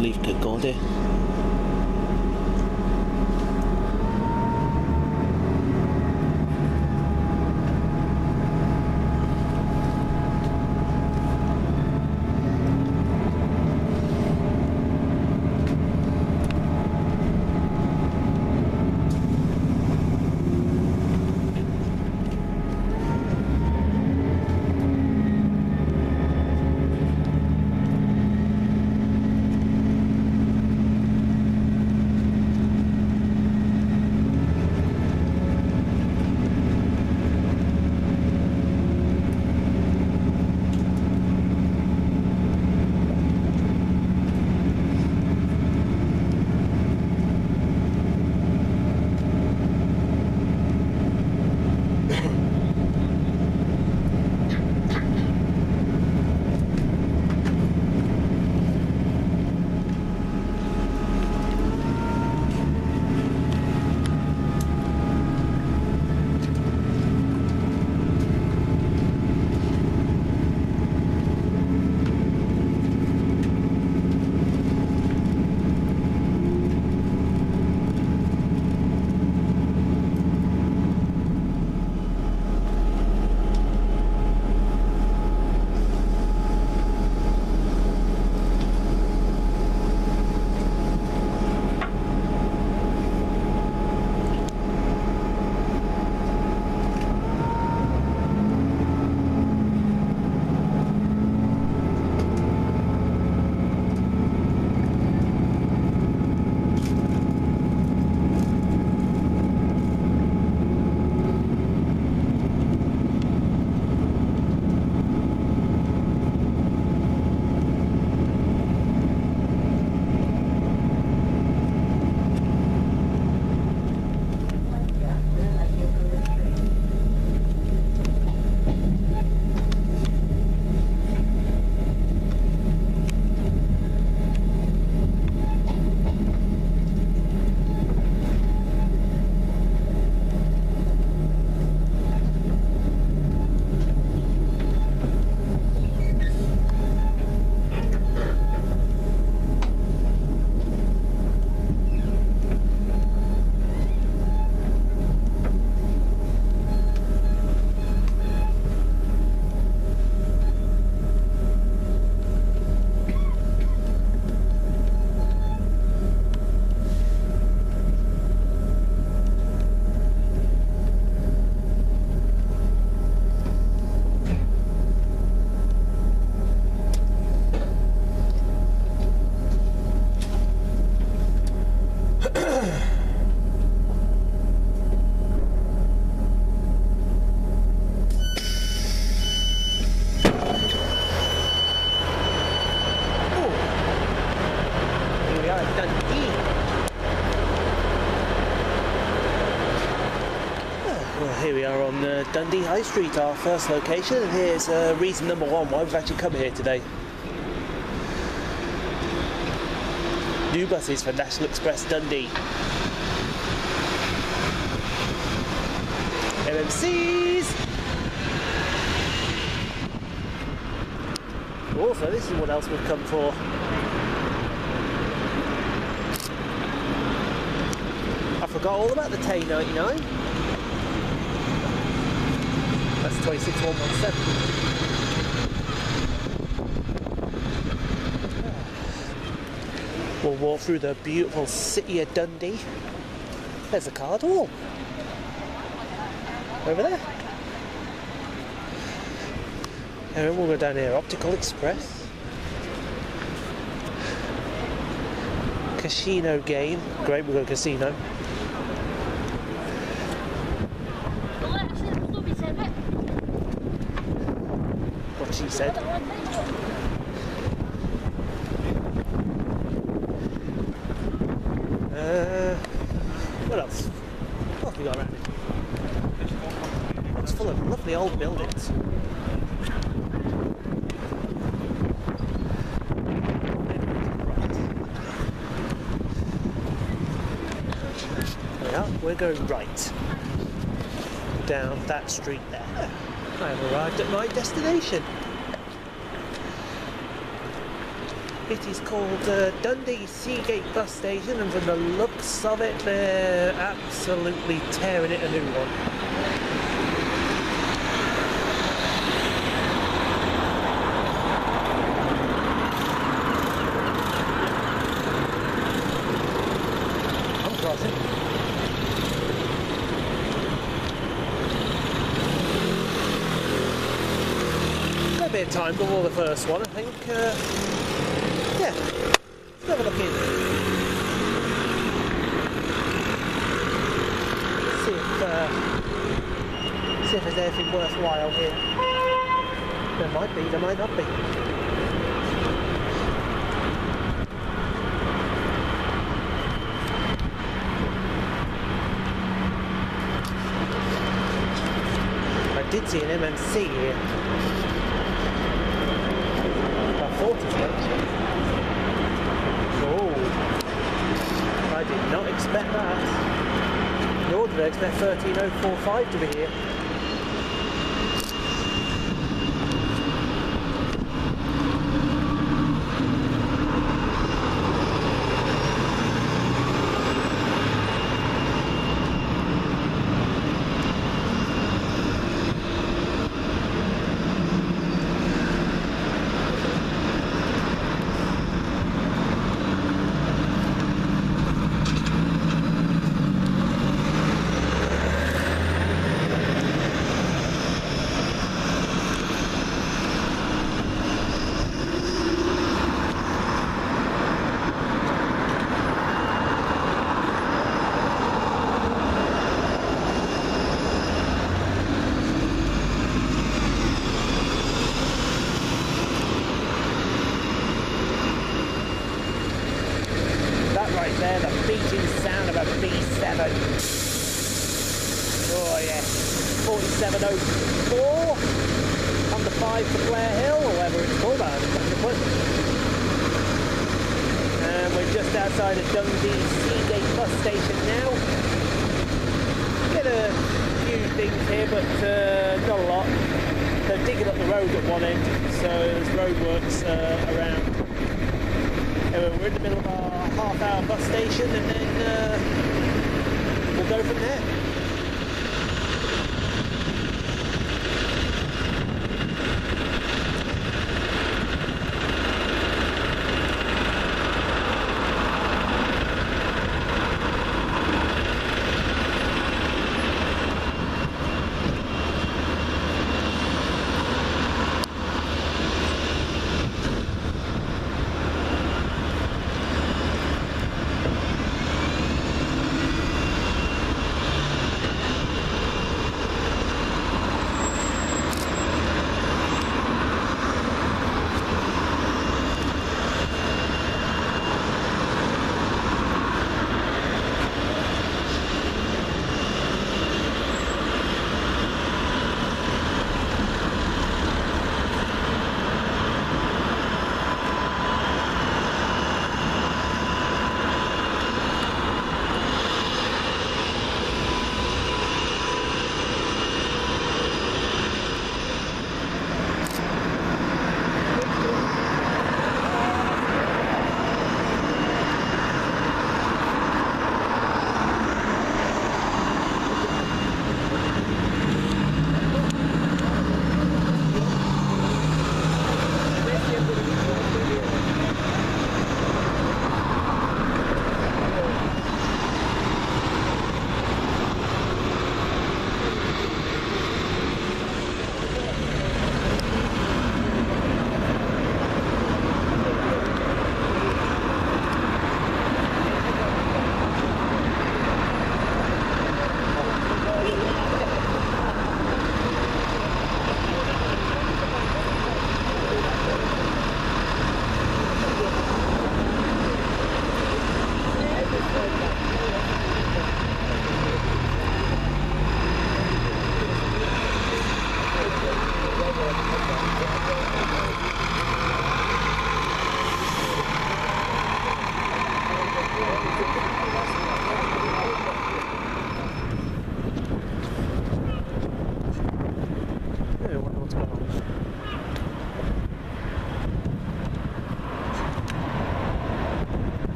Leave Kagode. Here we are on uh, Dundee High Street, our first location, and here's uh, reason number one why we've actually come here today. New buses for National Express Dundee. M M Cs! Also, this is what else we've come for. I forgot all about the Tay ninety-nine. That's twenty-six one seventeen. We'll walk through the beautiful city of Dundee. There's a card wall. Over there. And then we'll go down here, Optical Express, Casino Game, great, we'll go Casino. What she said. Uh, what else? What have we got around here? It's full of lovely old buildings. We're going right down that street there. I have arrived at my destination. It is called uh, Dundee Seagate Bus Station, and from the looks of it, they're absolutely tearing it a new one. I'm crossing. Bit of time before the first one, I think. Uh, yeah, let's have a look in. See if, uh, see if there's anything worthwhile here. There might be, there might not be. I did see an M M C here. Oh, I did not expect that, nor did I expect thirteen oh four five to be here.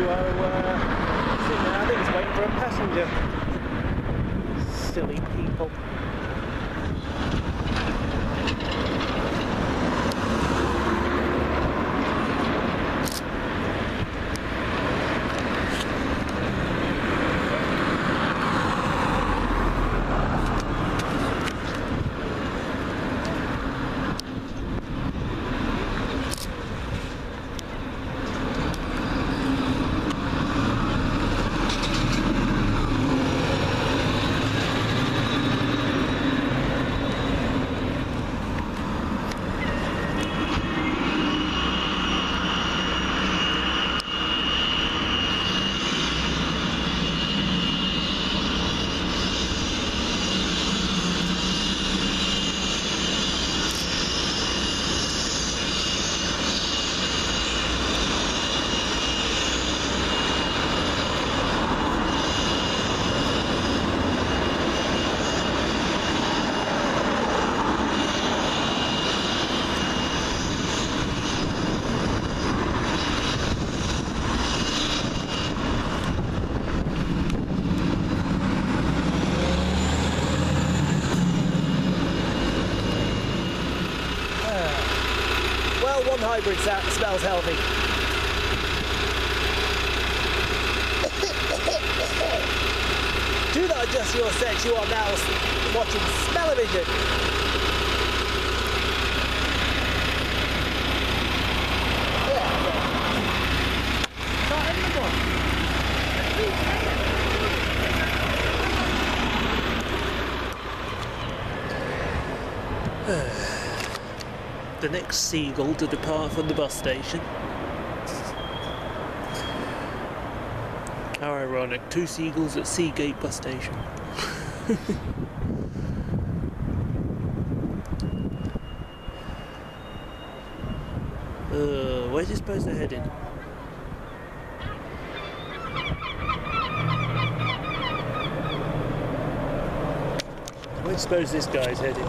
to our uh, signal. I think it's waiting for a passenger. Silly people. Hybrid that smells healthy. Do not adjust your sex, you are now watching Smell-O-Vision. The next seagull to depart from the bus station. How ironic, two seagulls at Seagate bus station. uh, where do you suppose they're heading? Where do you suppose this guy's heading?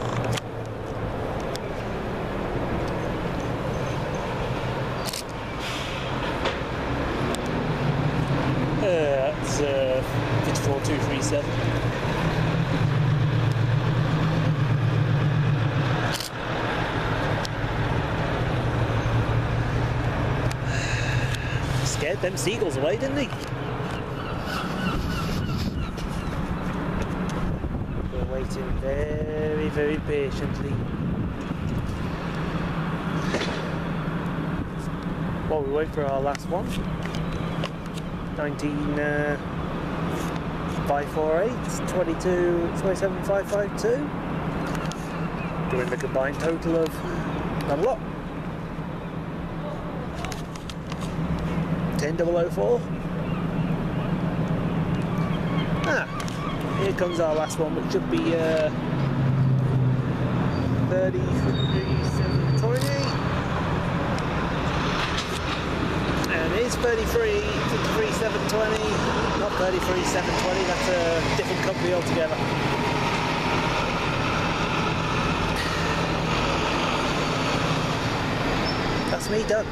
Scared them seagulls away, didn't he? We're waiting very, very patiently. Well, we wait for our last one. nineteen. Uh, five four eight, twenty-two, twenty-seven, five five two. Doing the combined total of Dunlop. ten thousand four. Ah, here comes our last one, which should be uh, thirty-three seven twenty. And it's thirty-three, fifty-three seven twenty. Not thirty-three seven twenty, that's a different company altogether. That's me done.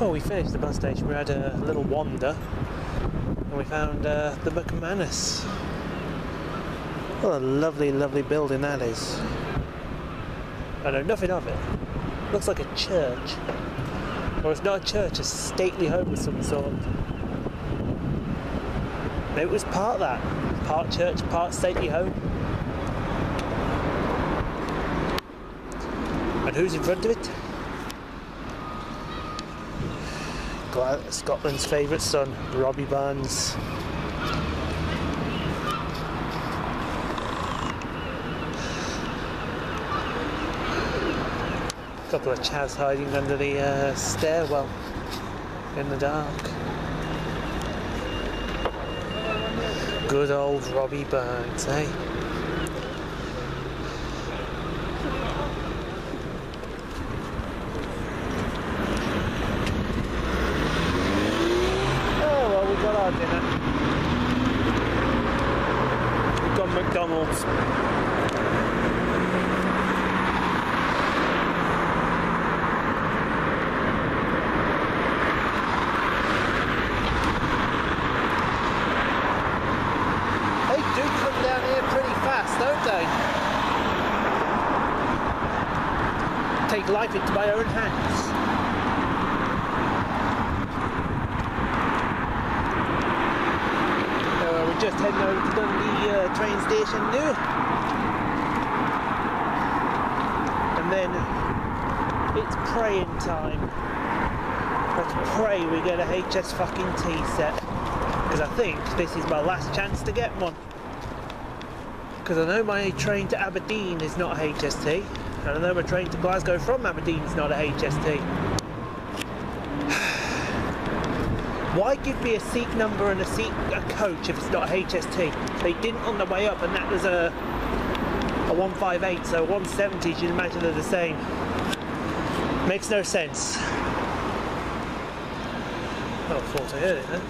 Well, we finished the bus station, we had a little wander, and we found uh, the McManus. What a lovely, lovely building that is. I know nothing of it. Looks like a church. Or it's not a church, a stately home of some sort. Maybe it was part that. Part church, part stately home. And who's in front of it? Gla- Scotland's favourite son, Robbie Barnes. Couple of Chaz hiding under the uh, stairwell in the dark. Good old Robbie Burns, eh? Oh well, we got our dinner. We've got McDonald's. take life into my own hands. Just heading over to Dundee uh, train station now, and then it's praying time. Let's pray we get a H S fucking T set, because I think this is my last chance to get one. Because I know my train to Aberdeen is not a H S T, and I know my train to Glasgow from Aberdeen is not a H S T. Why give me a seat number and a seat a coach if it's not a H S T? They didn't on the way up, and that was a a one fifty-eight, so one seventy, you can imagine they're the same. Makes no sense. Oh, I thought I heard it then.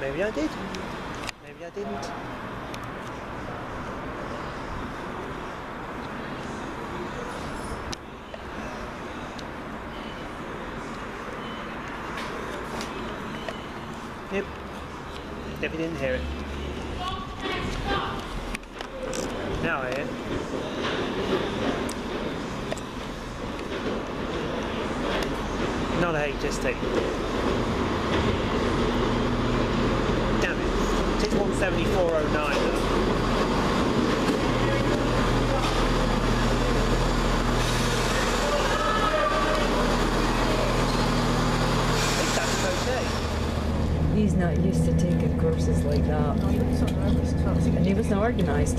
Maybe I did. Maybe I didn't. Nope. If you didn't hear it. Now I hear it. Not a H S T. Damn it. It's one seventy-four oh nine. He's not used to taking courses like that. No, he was and he was not organised.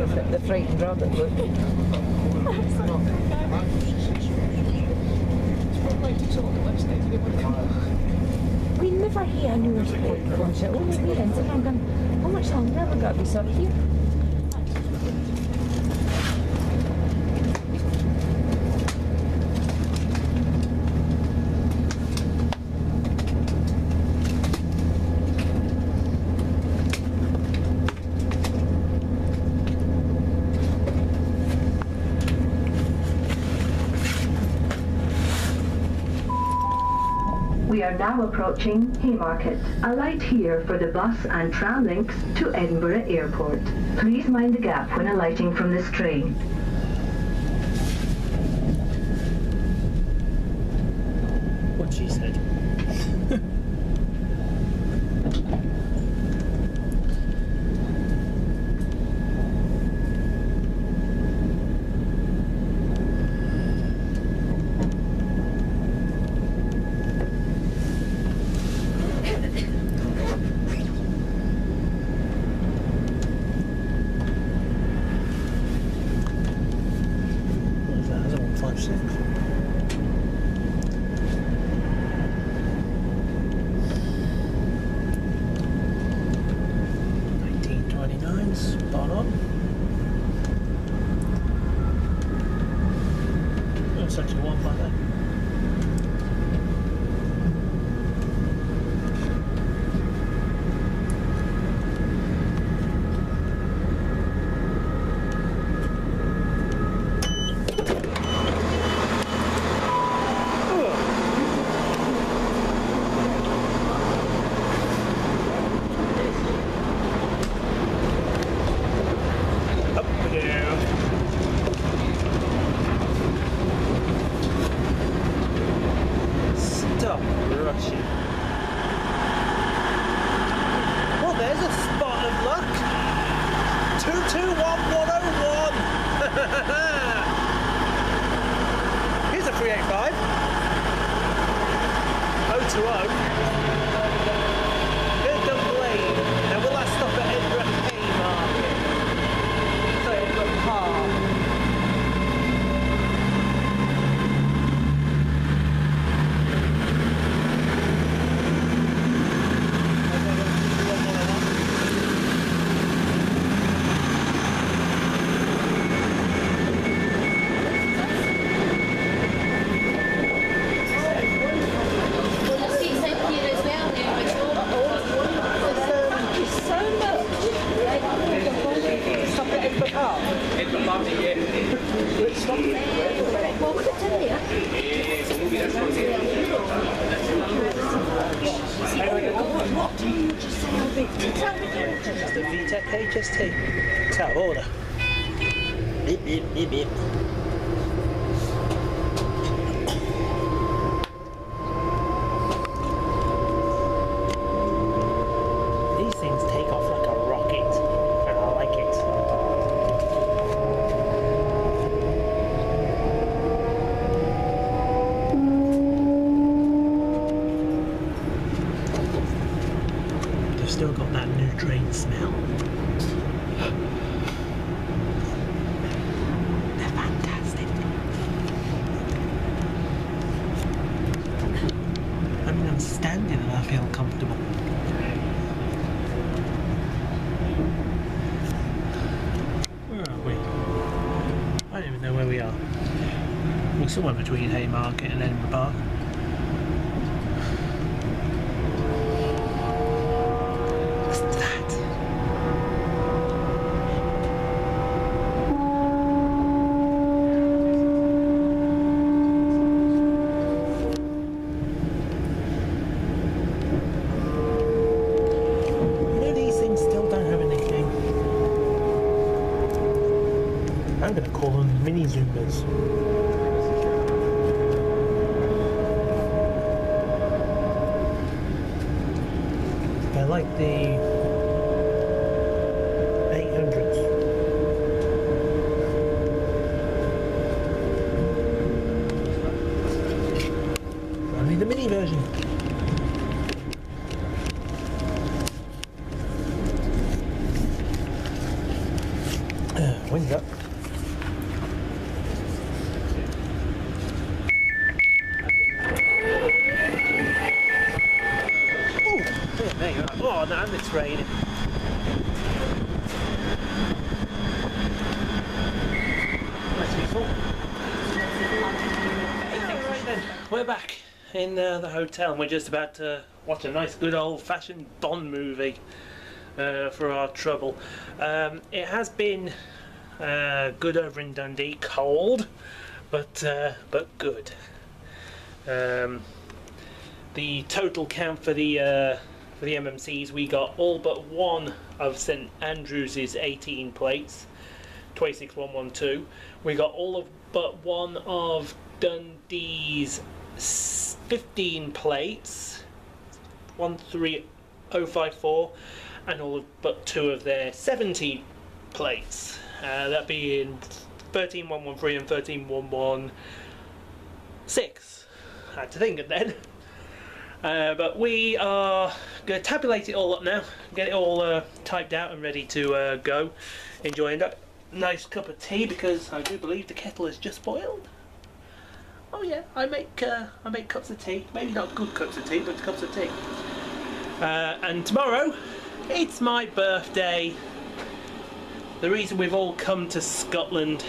The, the frightened rabbit look. We never hear new one's lunch. Only parents. And I'm going, how much longer have we got to be stuck here? We are now approaching Haymarket. Alight here for the bus and tram links to Edinburgh Airport. Please mind the gap when alighting from this train. What she said. What do you just say? Just a V TEC H S T. It's out of order. Beep, beep, beep, beep. Somewhere between Haymarket and Edinburgh Park. Listen to that. You know, these things still don't have a nickname. I'm going to call them mini Zoomers. Like the eight hundreds. Only the mini version. Uh, wings up. And it's raining. That's beautiful. Right then, we're back in uh, the hotel and we're just about to watch a nice good old-fashioned Bond movie uh, for our trouble. Um, it has been uh, good over in Dundee, cold, but uh, but good. Um, the total count for the uh, For the M M Cs, we got all but one of Saint Andrews's eighteen plates, two six one one two. We got all of but one of Dundee's fifteen plates, one three oh five four, and all of but two of their seventeen plates. Uh, that being one three one one three and one three one one six. I had to think of then. Uh, but we are going to tabulate it all up now, get it all uh, typed out and ready to uh, go. Enjoying a nice cup of tea because I do believe the kettle has just boiled. Oh yeah, I make uh, I make cups of tea, maybe not good cups of tea, but cups of tea. Uh, and tomorrow, it's my birthday. The reason we've all come to Scotland,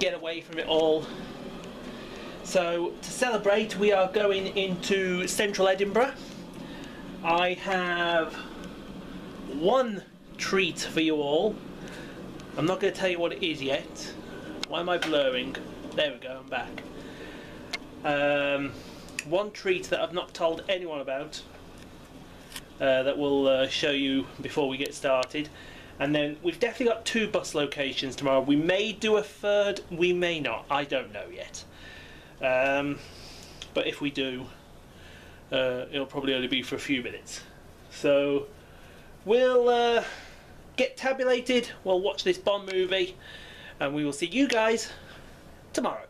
get away from it all. So, to celebrate, we are going into central Edinburgh. I have one treat for you all. I'm not going to tell you what it is yet. Why am I blurring? There we go, I'm back. Um, one treat that I've not told anyone about, uh, that we'll uh, show you before we get started. And then we've definitely got two bus locations tomorrow. We may do a third, we may not. I don't know yet. Um, but if we do, uh, it'll probably only be for a few minutes. So we'll uh, get tabulated, we'll watch this Bond movie, and we will see you guys tomorrow.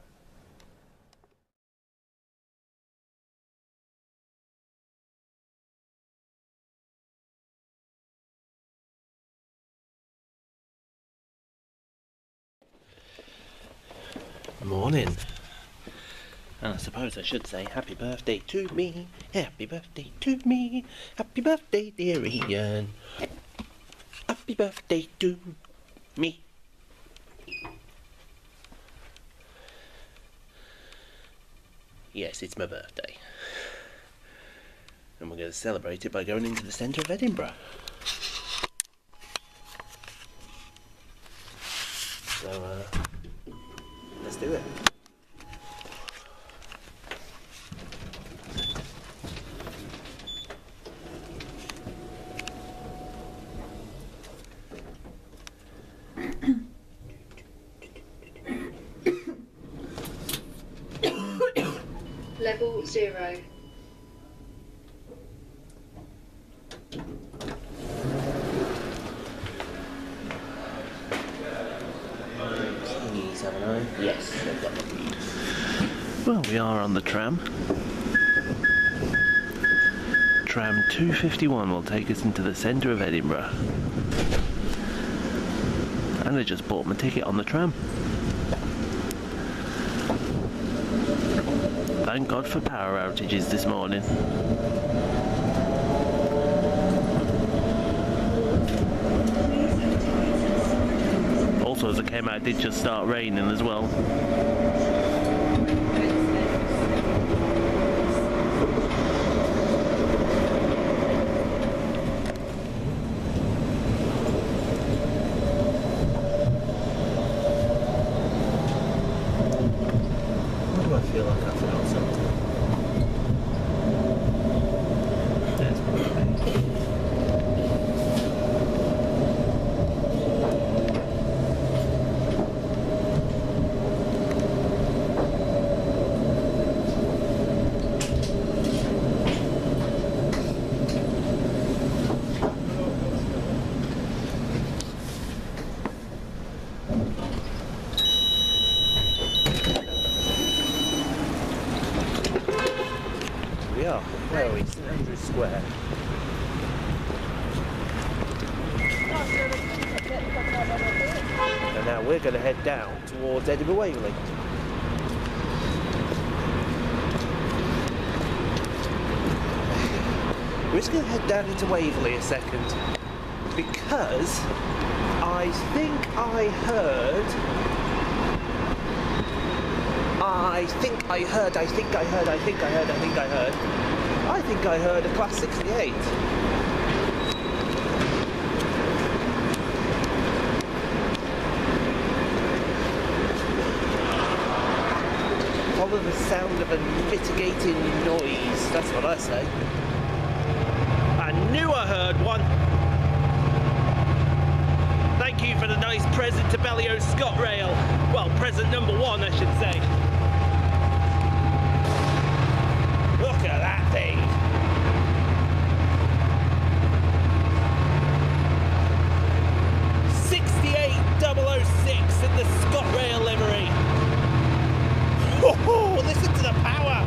Morning. And I suppose I should say happy birthday to me, happy birthday to me, happy birthday dear Ian, happy birthday to me. Yes, it's my birthday. And we're going to celebrate it by going into the centre of Edinburgh. So, uh, let's do it. level zero. Please, haven't I? Yes, they've got the lead. Well, we are on the tram. Tram two fifty-one will take us into the centre of Edinburgh. And I just bought my ticket on the tram. Thank God for power outages this morning. Also, as I came out, it did just start raining as well. Going to head down towards Edinburgh Waverley. We're just going to head down into Waverley a second because I think I heard I think I heard I think I heard I think I heard I think I heard I think I heard a Class sixty-eight. The sound of a mitigating noise, that's what I say. I knew I heard one. Thank you for the nice present to Bellio Scott Rail. Well, present number one, I should say. Look at that thing. sixty-eight thousand six in the Scott Rail livery. Oh, listen to the power!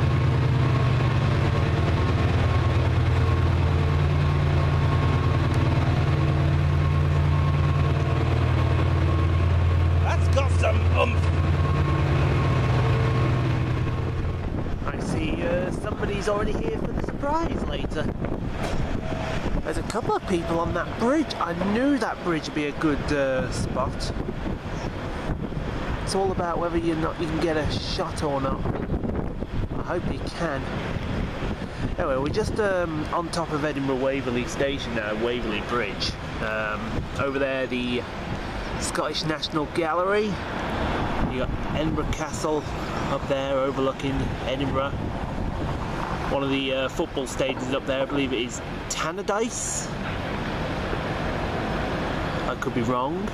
That's got some oomph! I see uh, somebody's already here for the surprise later. There's a couple of people on that bridge. I knew that bridge would be a good uh, spot. It's all about whether you're not you can get a shot or not. I hope you can. Anyway, we're just um, on top of Edinburgh Waverley Station now, Waverley Bridge. Um, over there, the Scottish National Gallery. You got Edinburgh Castle up there, overlooking Edinburgh. One of the uh, football stadiums up there, I believe it is Tannadice. I could be wrong.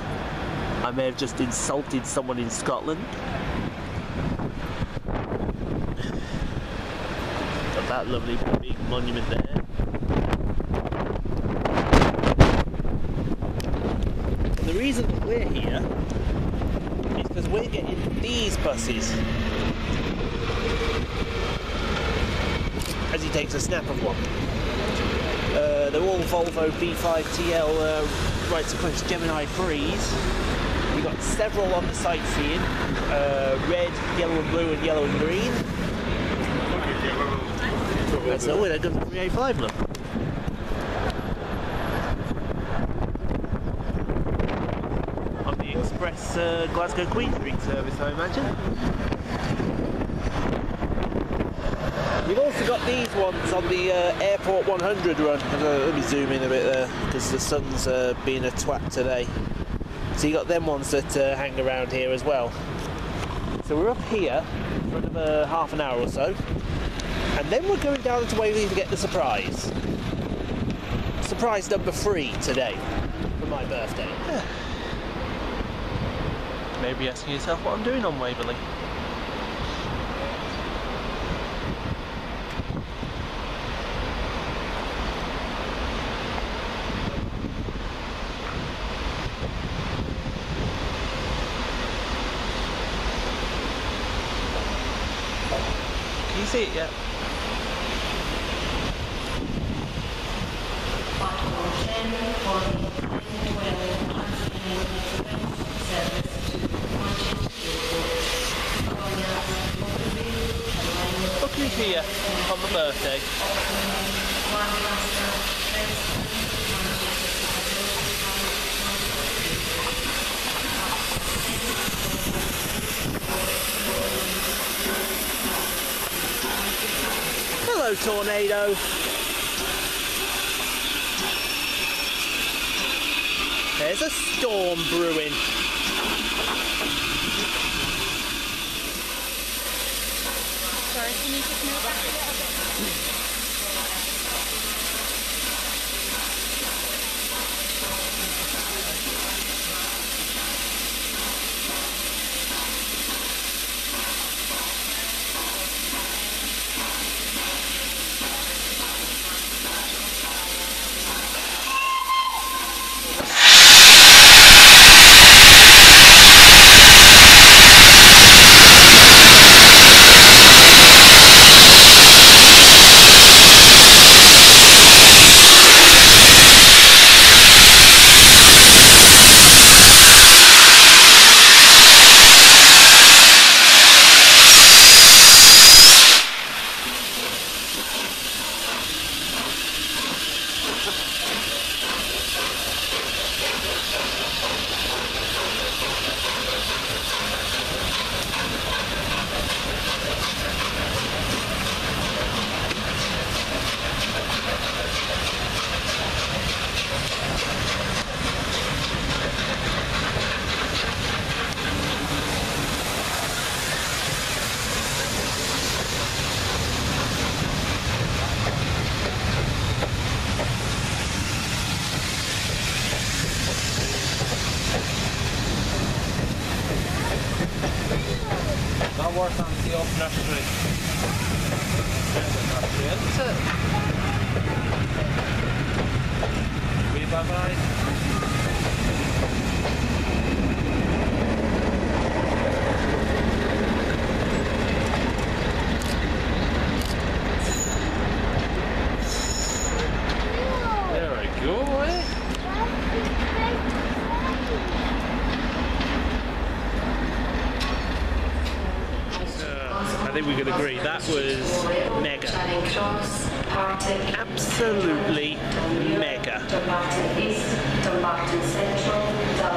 I may have just insulted someone in Scotland. Got that lovely big monument there. And the reason that we're here is because we're getting these buses. As he takes a snap of one. Uh, they're all Volvo B five T L uh, Right to Cliffs Gemini Breeze. We've got several on the sightseeing, uh, red, yellow and blue and yellow and green. That's not weird, I've got the three eighty-five look. On the express uh, Glasgow Queen Street service, I imagine. We've also got these ones on the uh, Airport one hundred run. I don't know, let me zoom in a bit there, because the sun's uh, being a twat today. So you got them ones that uh, hang around here as well. So we're up here for another half an hour or so, and then we're going down to Waverley to get the surprise. Surprise number three today for my birthday. Yeah. Maybe asking yourself what I'm doing on Waverley. can see it yet. Buckley's here on the birthday. Hello, Tornado. There's a storm brewing. Sorry, can you just move back a little I think we could agree that was mega, absolutely mega.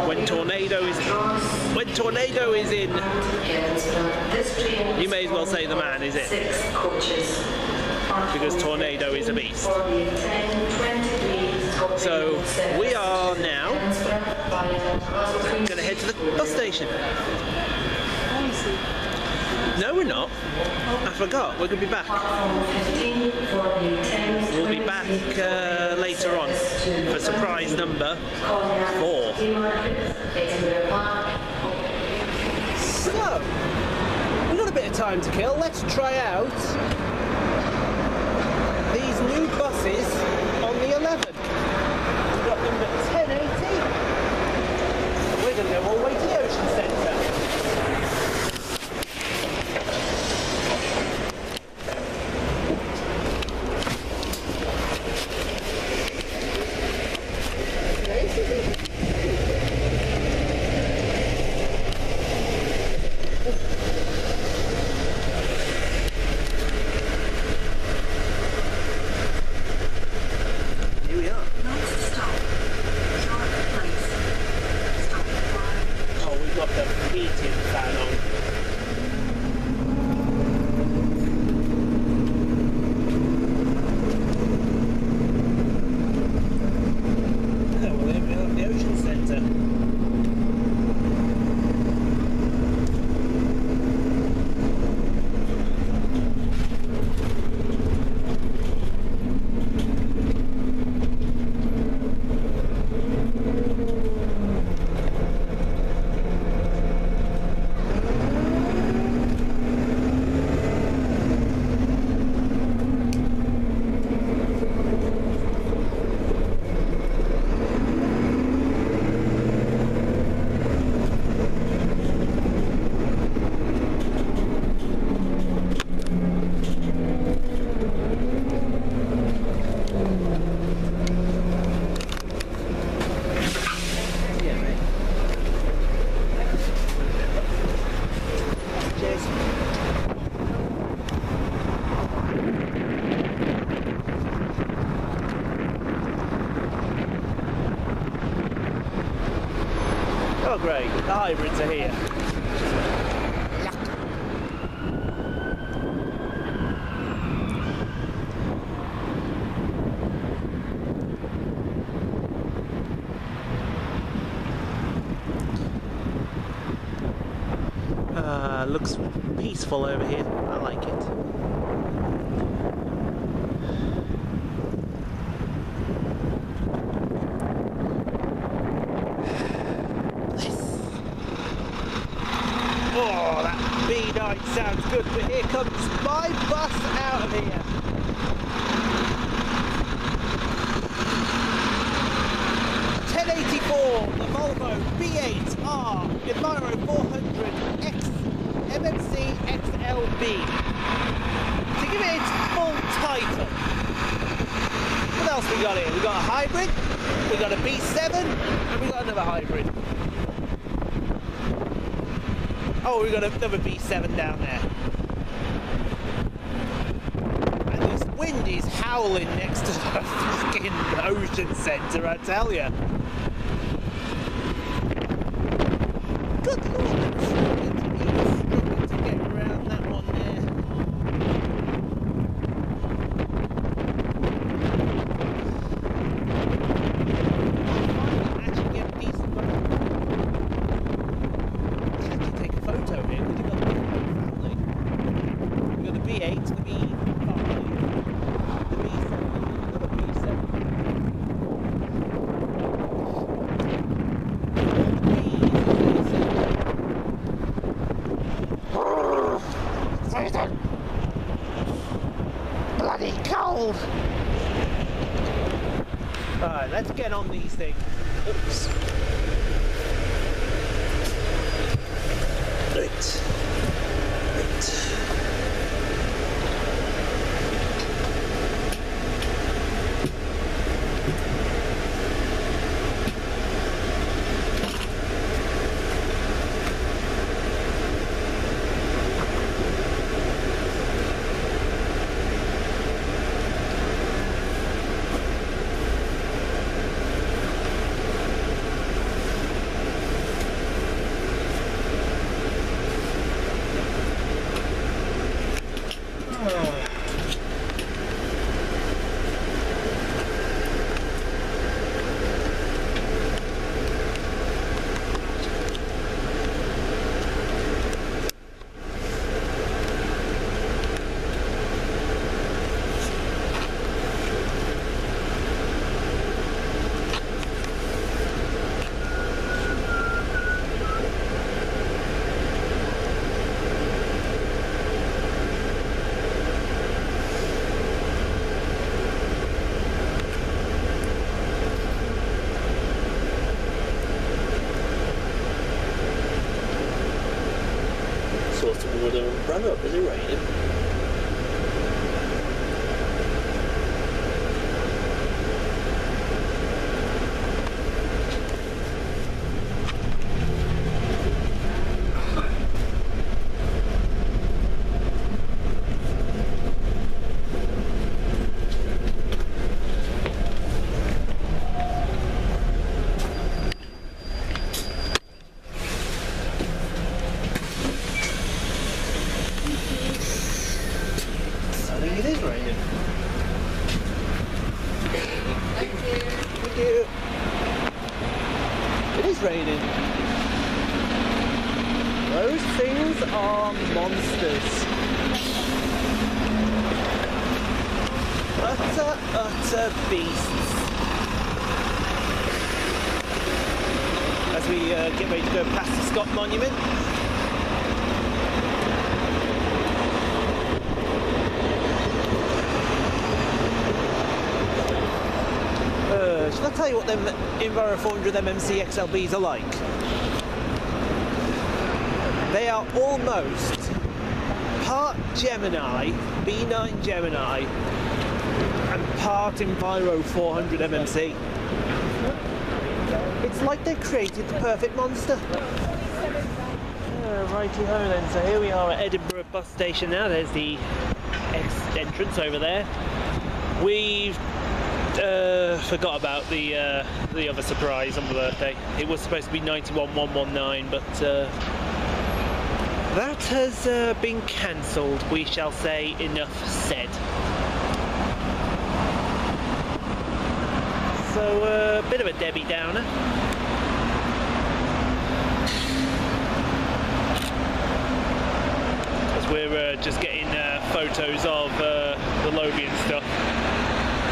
When tornado is when tornado is in, you may as well say the man is in, because tornado is a beast. So we are now going to head to the bus station. No, we're not. I forgot. We're going to be back. We'll be back uh, later on for surprise number four. So, we've got a bit of time to kill. Let's try out these new buses on the eleventh. We've got number ten eighty. We're going to go all the way to the Ocean Centre. great. The hybrids are here. Uh, looks peaceful over here. I like it. Sounds good, but here comes my bus out of here. ten eighty-four, the Volvo V eight R, Enviro four hundred X M N C X L B. To give it its full title. What else we got here? We got a hybrid, we got a B seven, and we got another hybrid. Oh, we've got another B seven down there. And this wind is howling next to the fucking ocean centre, I tell you. Good lord, I'm struggling to get around that one there. I actually get a decent one. Let's get on these things. Oops. Right. Run up, is it raining? What them Enviro four hundred M M C X L Bs are like. They are almost part Gemini, B nine Gemini, and part Enviro four hundred M M C. It's like they created the perfect monster. Uh, righty ho then, so here we are at Edinburgh bus station now. There's the exit entrance over there. We've Uh, forgot about the uh, the other surprise on the birthday. It was supposed to be ninety-one one nineteen, but uh, that has uh, been cancelled. We shall say enough said. So a uh, bit of a Debbie Downer. As we're uh, just getting uh, photos of uh, the Lothian stuff.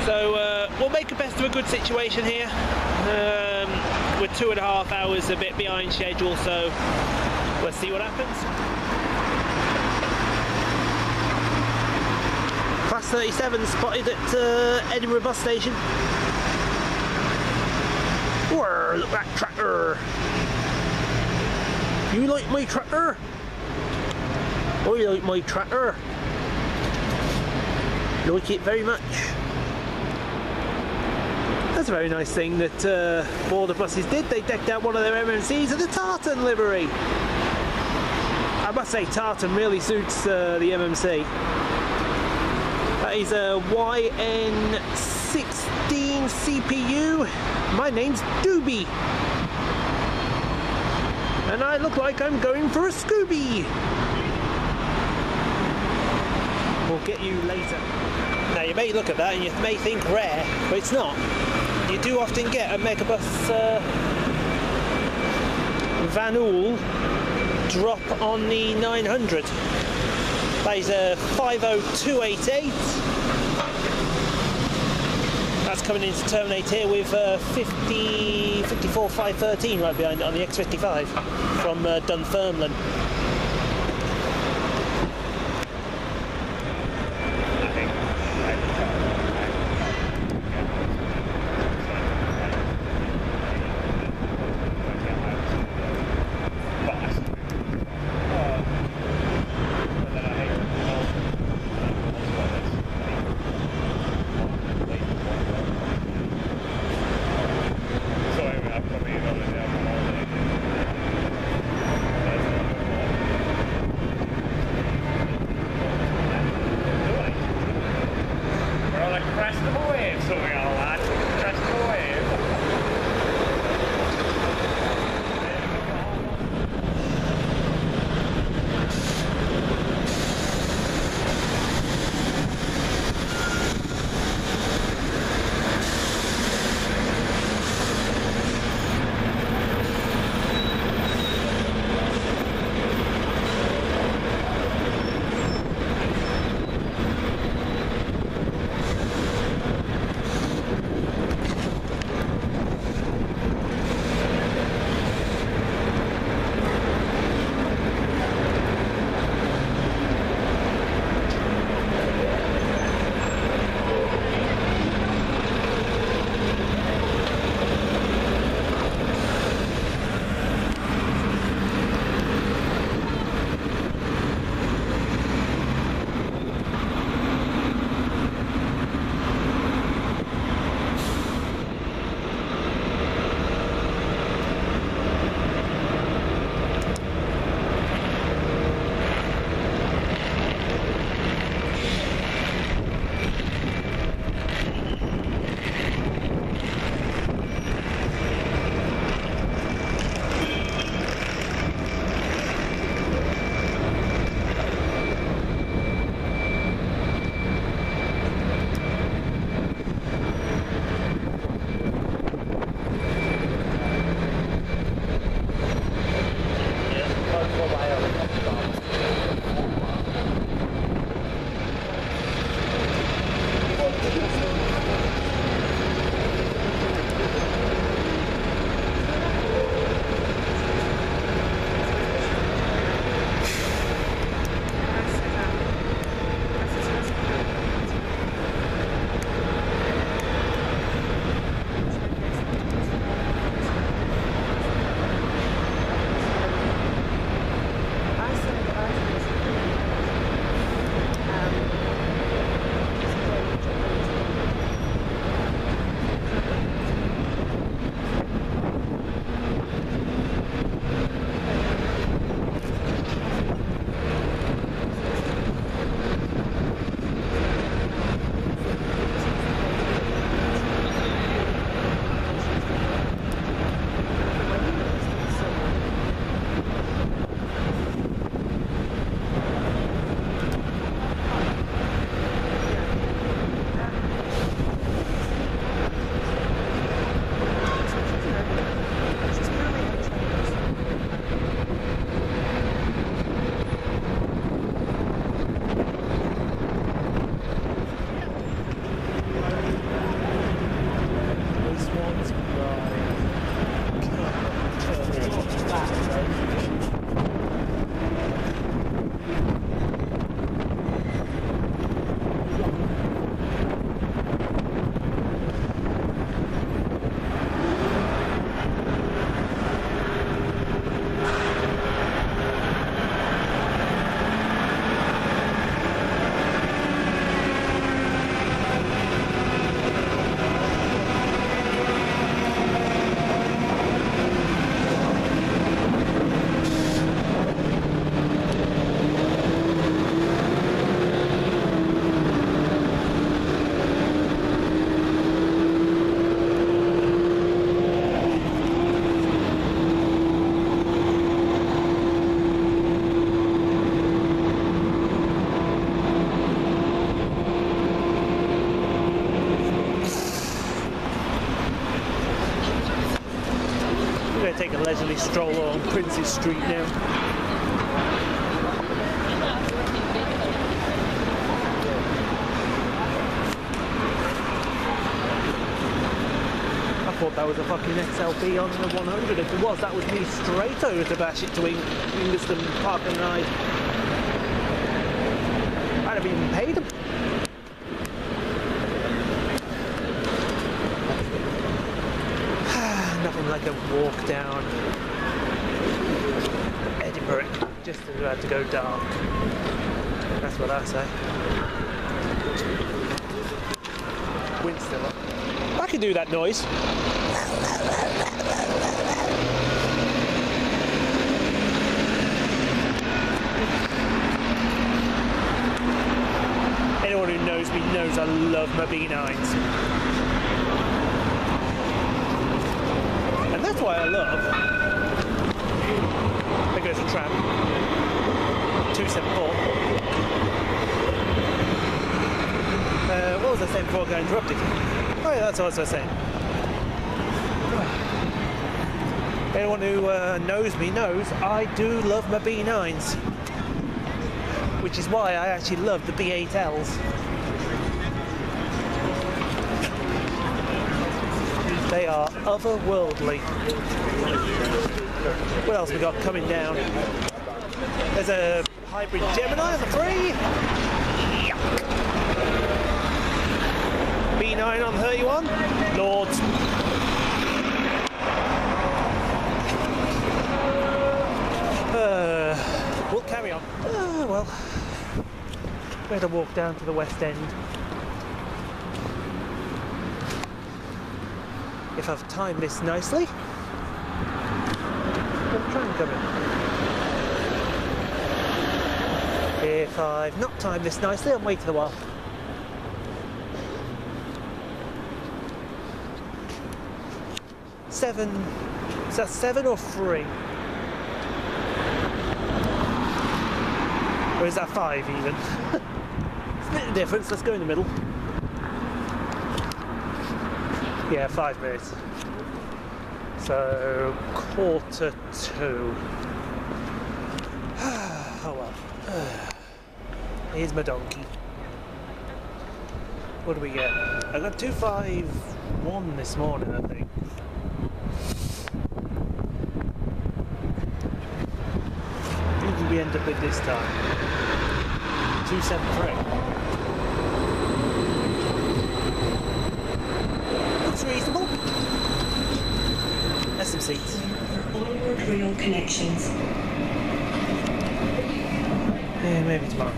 So uh, we'll make the best of a good situation here. Um, we're two and a half hours a bit behind schedule, so let's see what happens. Class thirty-seven spotted at uh, Edinburgh bus station. Whoa, look at that tractor. You like my tractor? I like my tractor. Like it very much. That's a very nice thing that uh, border buses did. They decked out one of their M M Cs in the tartan livery. I must say tartan really suits uh, the M M C. That is a Y N sixteen C P U. My name's Doobie. And I look like I'm going for a Scooby. We'll get you later. Now you may look at that and you may think rare, but it's not. You do often get a Megabus uh, Vanool drop on the nine hundred. That is a five oh two eight eight. That's coming into Terminate here with uh, fifty, fifty-four five thirteen right behind it on the X fifty-five from uh, Dunfermline. leisurely stroll along Prince's Street now. That was a fucking S L B on the one hundred. If it was, that was me straight over to bash it to Ing Ingleston Park and Ride. I'd have even paid them. Nothing like a walk down Edinburgh just as we had to go dark. That's what I say. Wind's still up. I can do that noise. Anyone who knows me knows I love my B nines. And that's why I love... There goes a tram. two seven four. Uh, what was I saying before I got interrupted? Oh yeah, that's what I was saying. Anyone who uh, knows me knows I do love my B nines, which is why I actually love the B eight Ls. They are otherworldly. What else we got coming down? There's a hybrid Gemini on the three. Yuck. B nine on thirty-one. Lords. Uh, we'll carry on. Uh, well, we had to walk down to the West End. If I've timed this nicely, got a tram coming. If I've not timed this nicely, I'm waiting a while. Seven. Is that seven or three? Or is that five even? It's a bit of a difference, let's go in the middle. Yeah, five minutes. So, quarter two. Oh well. Here's my donkey. What do we get? I got two five one this morning, I think. Who did we end up with this time? two seven three. Looks reasonable. That's some seats. Onward rail connections. Yeah, maybe tomorrow.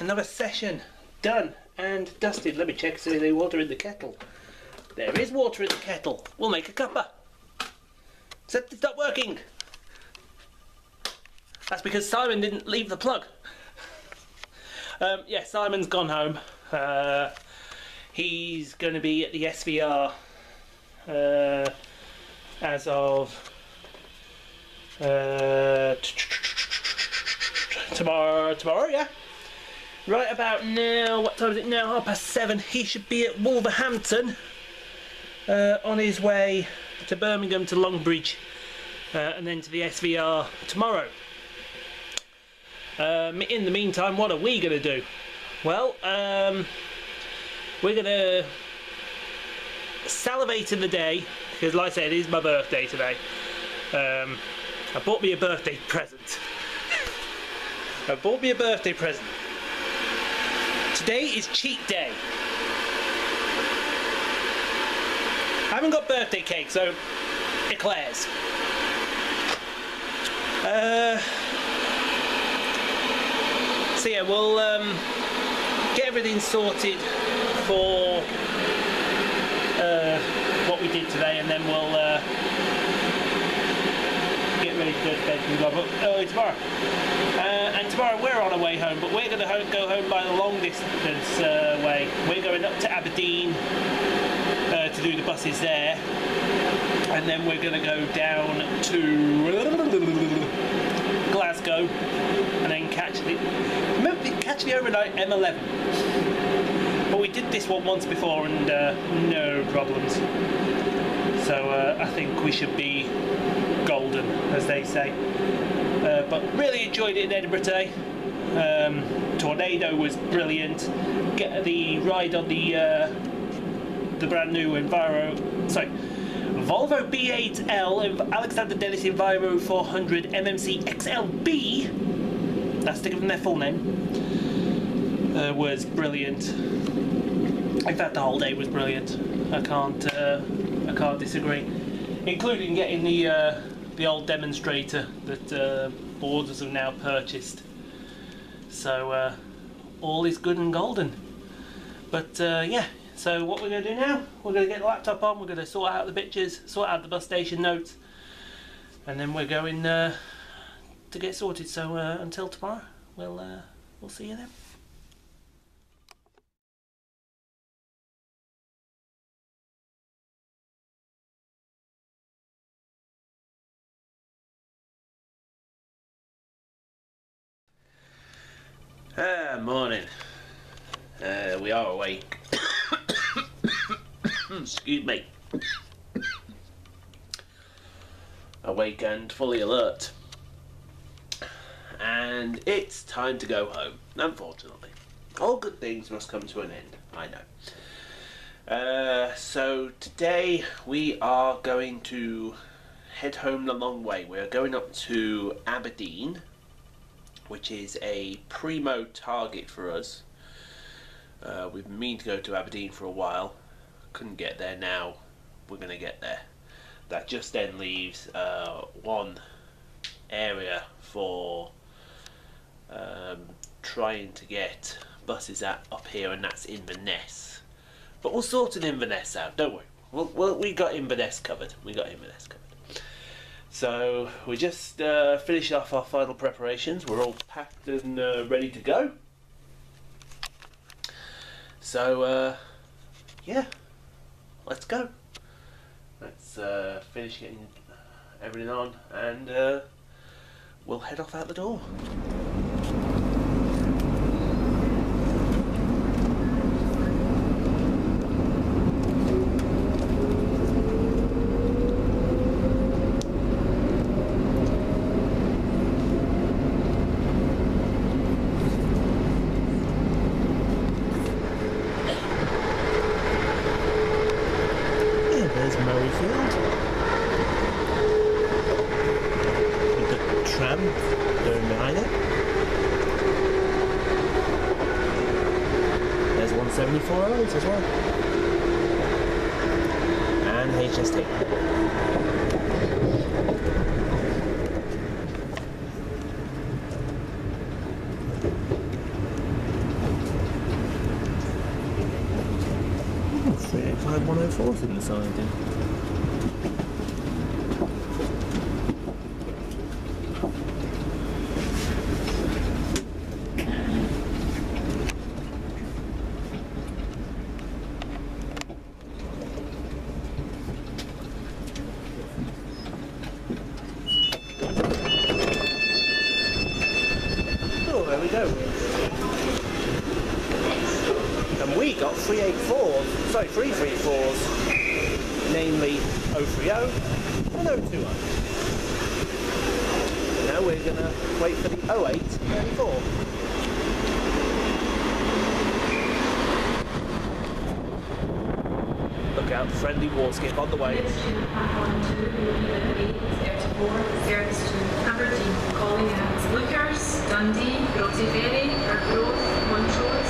Another session done and dusted. Let me check if there's any water in the kettle. There is water in the kettle. We'll make a cuppa. Except it's not working. That's because Simon didn't leave the plug. Um, yeah, Simon's gone home. Uh, he's going to be at the S V R uh, as of uh, tomorrow. Tomorrow, yeah. Right about now, what time is it now? Half past seven. He should be at Wolverhampton uh, on his way to Birmingham to Longbridge uh, and then to the S V R tomorrow. Um, in the meantime, what are we going to do? Well, um, we're going to salivating the day because, like I said, it is my birthday today. Um, I bought me a birthday present. I bought me a birthday present. Today is cheat day. I haven't got birthday cake, so eclairs. Uh, so yeah, we'll um, get everything sorted for uh, what we did today, and then we'll uh, get ready to go to bed tomorrow. Oh, tomorrow. Uh, and tomorrow we're on our way home, but we're going to ho go home by the long distance uh, way. We're going up to Aberdeen uh, to do the buses there, and then we're going to go down to Glasgow and then catch the, catch the overnight M eleven. But we did this one once before and uh, no problems. So uh, I think we should be golden, as they say. Uh, but really enjoyed it in Edinburgh today. Um, Tornado was brilliant. Get the ride on the uh, the brand new Enviro. Sorry. Volvo B eight L Alexander Dennis Enviro four hundred M M C X L B, that's to give them their full name, uh, was brilliant. In fact, the whole day was brilliant. I can't, uh, I can't disagree, including getting the uh, the old demonstrator that uh, Borders have now purchased. So uh, all is good and golden. But uh, yeah. So what we're going to do now, we're going to get the laptop on, we're going to sort out the pictures, sort out the bus station notes, and then we're going uh, to get sorted. So uh, until tomorrow, we'll, uh, we'll see you then. Ah, morning. Uh, we are awake. Excuse me. Awake and fully alert. And it's time to go home, unfortunately. All good things must come to an end, I know. Uh, so today we are going to head home the long way. We're going up to Aberdeen, which is a primo target for us. Uh, we've been meaning to go to Aberdeen for a while. Couldn't get there now. We're going to get there. That just then leaves uh, one area for um, trying to get buses at up here, and that's Inverness. But we'll sort an Inverness out, don't we? We'll, we'll, we got Inverness covered. We got Inverness covered. So we just uh, finished off our final preparations. We're all packed and uh, ready to go. So, uh, yeah, let's go. Let's uh, finish getting everything on, and uh, we'll head off out the door. one oh fours in the side, yeah. Oh, there we go. And we got three eight fours, sorry, three three fours. Namely oh three oh and oh two oh. Now we're going to wait for the oh eight thirty-four. Look out friendly Warscape on the way. Service to Aberdeen, calling at Lookers, Dundee, Broughty Ferry, Arbroath, Montrose.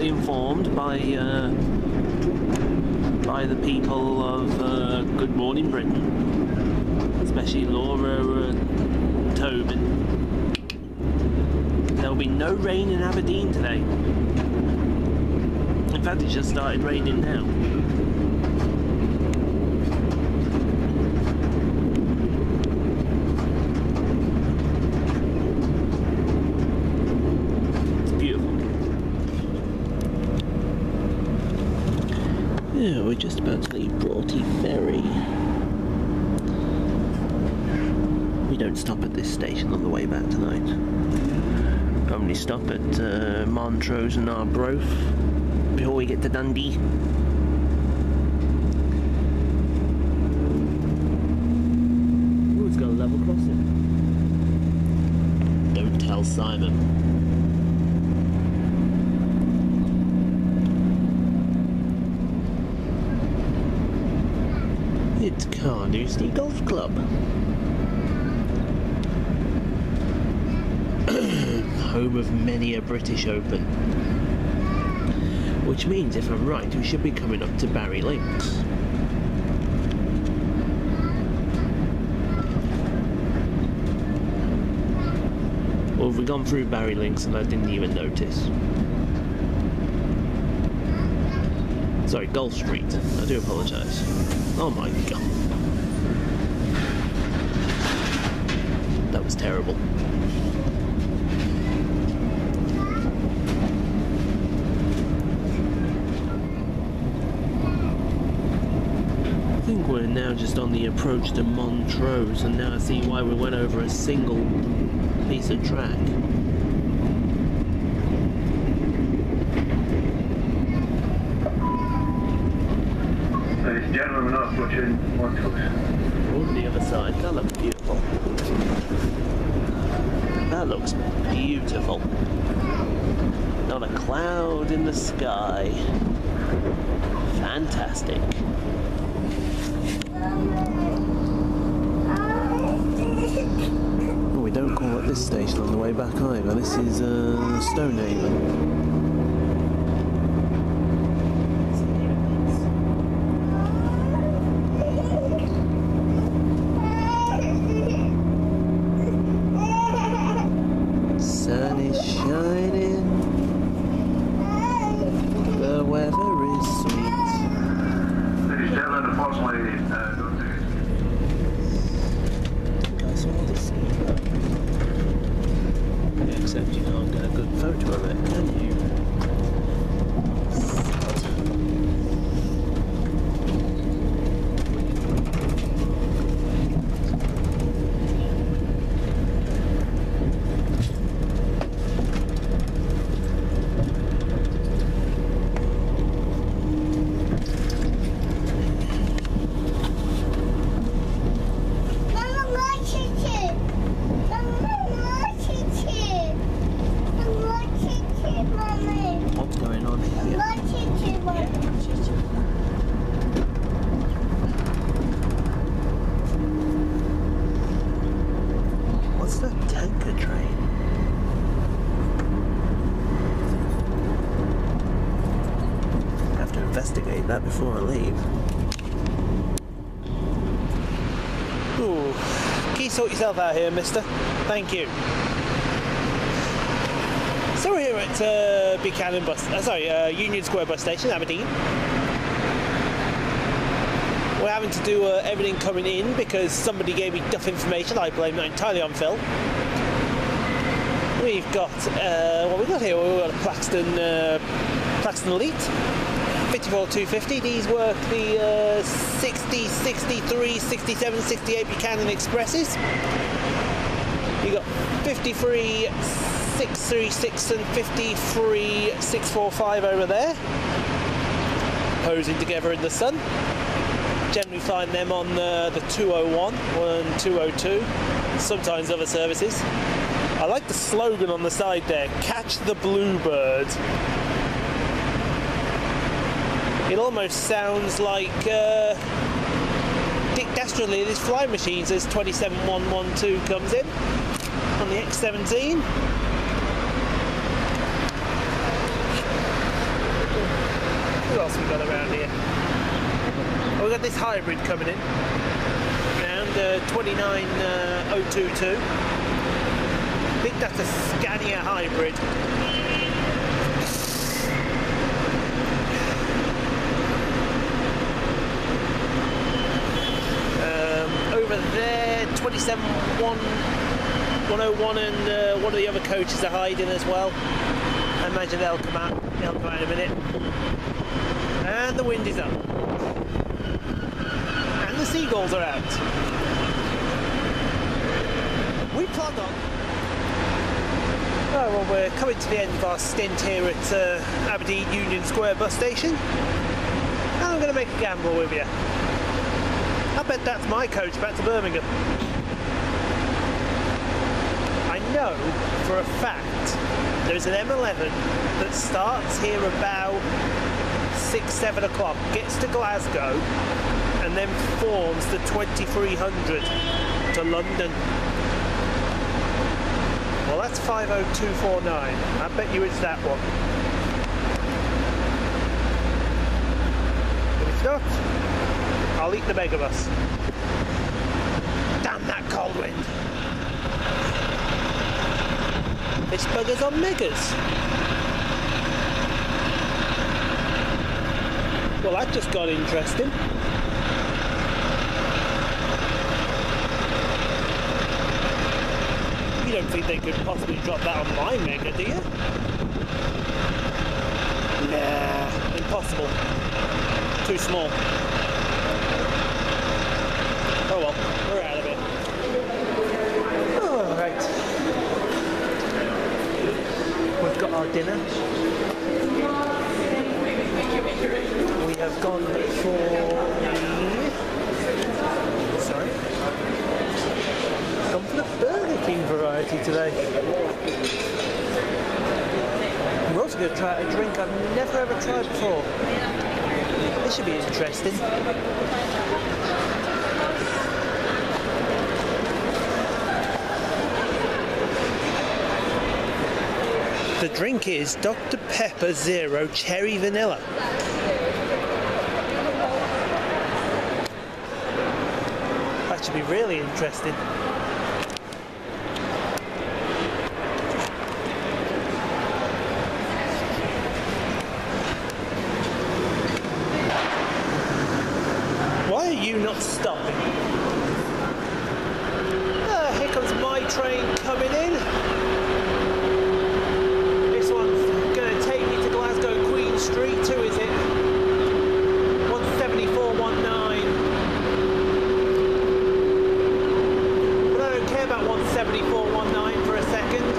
Informed by uh, by the people of uh, Good Morning Britain, especially Laura uh, Tobin. There will be no rain in Aberdeen today. In fact, it just started raining now. We're just about to leave Broughty Ferry. We don't stop at this station on the way back tonight. Only stop at uh, Montrose and Arbroath before we get to Dundee. Ooh, it's got a level crossing. Don't tell Simon. It's Carnoustie Golf Club. Home of many a British Open. Which means, if I'm right, we should be coming up to Barry Links. Or have we gone through Barry Links and I didn't even notice? Sorry, Gulf Street. I do apologise. Oh my god. That was terrible. I think we're now just on the approach to Montrose, and now I see why we went over a single piece of track. General, we're not approaching Montrose. On the other side, that looks beautiful. That looks beautiful. Not a cloud in the sky. Fantastic. Well, we don't call at this station on the way back either. This is uh, Stonehaven. Except you can't get a good photo of it, can you? investigate that before I leave. Ooh, can you sort yourself out here, mister? Thank you. So we're here at uh, Buchanan bus, uh, sorry, uh, Union Square bus station, Aberdeen. We're having to do uh, everything coming in because somebody gave me duff information. I blame that entirely on Phil. We've got, uh, what we've got here, we've got a Plaxton, uh, Plaxton Elite, fifty-four two fifty. These work the uh, sixty, sixty-three, sixty-seven, sixty-eight Buchanan Expresses. You've got fifty-three six thirty-six and fifty-three six forty-five over there, posing together in the sun. Generally find them on uh, the two oh one and two oh two, sometimes other services. I like the slogan on the side there, catch the bluebird. It almost sounds like uh, Dick Dastardly and his flying machines as twenty-seven one twelve comes in on the X seventeen. What else we got around here? Oh, we got this hybrid coming in, around uh, twenty-nine oh twenty-two. I think that's a Scania hybrid. Um, over there, twenty-seven one oh one and uh, one of the other coaches are hiding as well. I imagine they'll come out. They'll come out in a minute. And the wind is up. And the seagulls are out. We plug on. Right, well, we're coming to the end of our stint here at uh, Aberdeen Union Square bus station, and I'm going to make a gamble with you. I bet that's my coach back to Birmingham. I know for a fact there's an M eleven that starts here about six, seven o'clock, gets to Glasgow, and then forms the twenty-three hundred to London. Well, that's five oh two four nine. I bet you it's that one. If it's not, I'll eat the Megabus. Damn that cold wind. This bugger's on Megas. Well, that just got interesting. You don't think they could possibly drop that on my Mega, do you? Nah, impossible. Too small. Oh well, we're out of it. Oh, right. We've got our dinner. We have gone for... Sorry. Gone for the Burger King variety today. We're also going to try a drink I've never ever tried before. This should be interesting. The drink is Doctor Pepper Zero Cherry Vanilla. That should be really interesting. Stopping. Ah, here comes my train coming in. This one's going to take me to Glasgow Queen Street. Who is it? one seventy-four nineteen. But I don't care about one seventy-four nineteen for a second.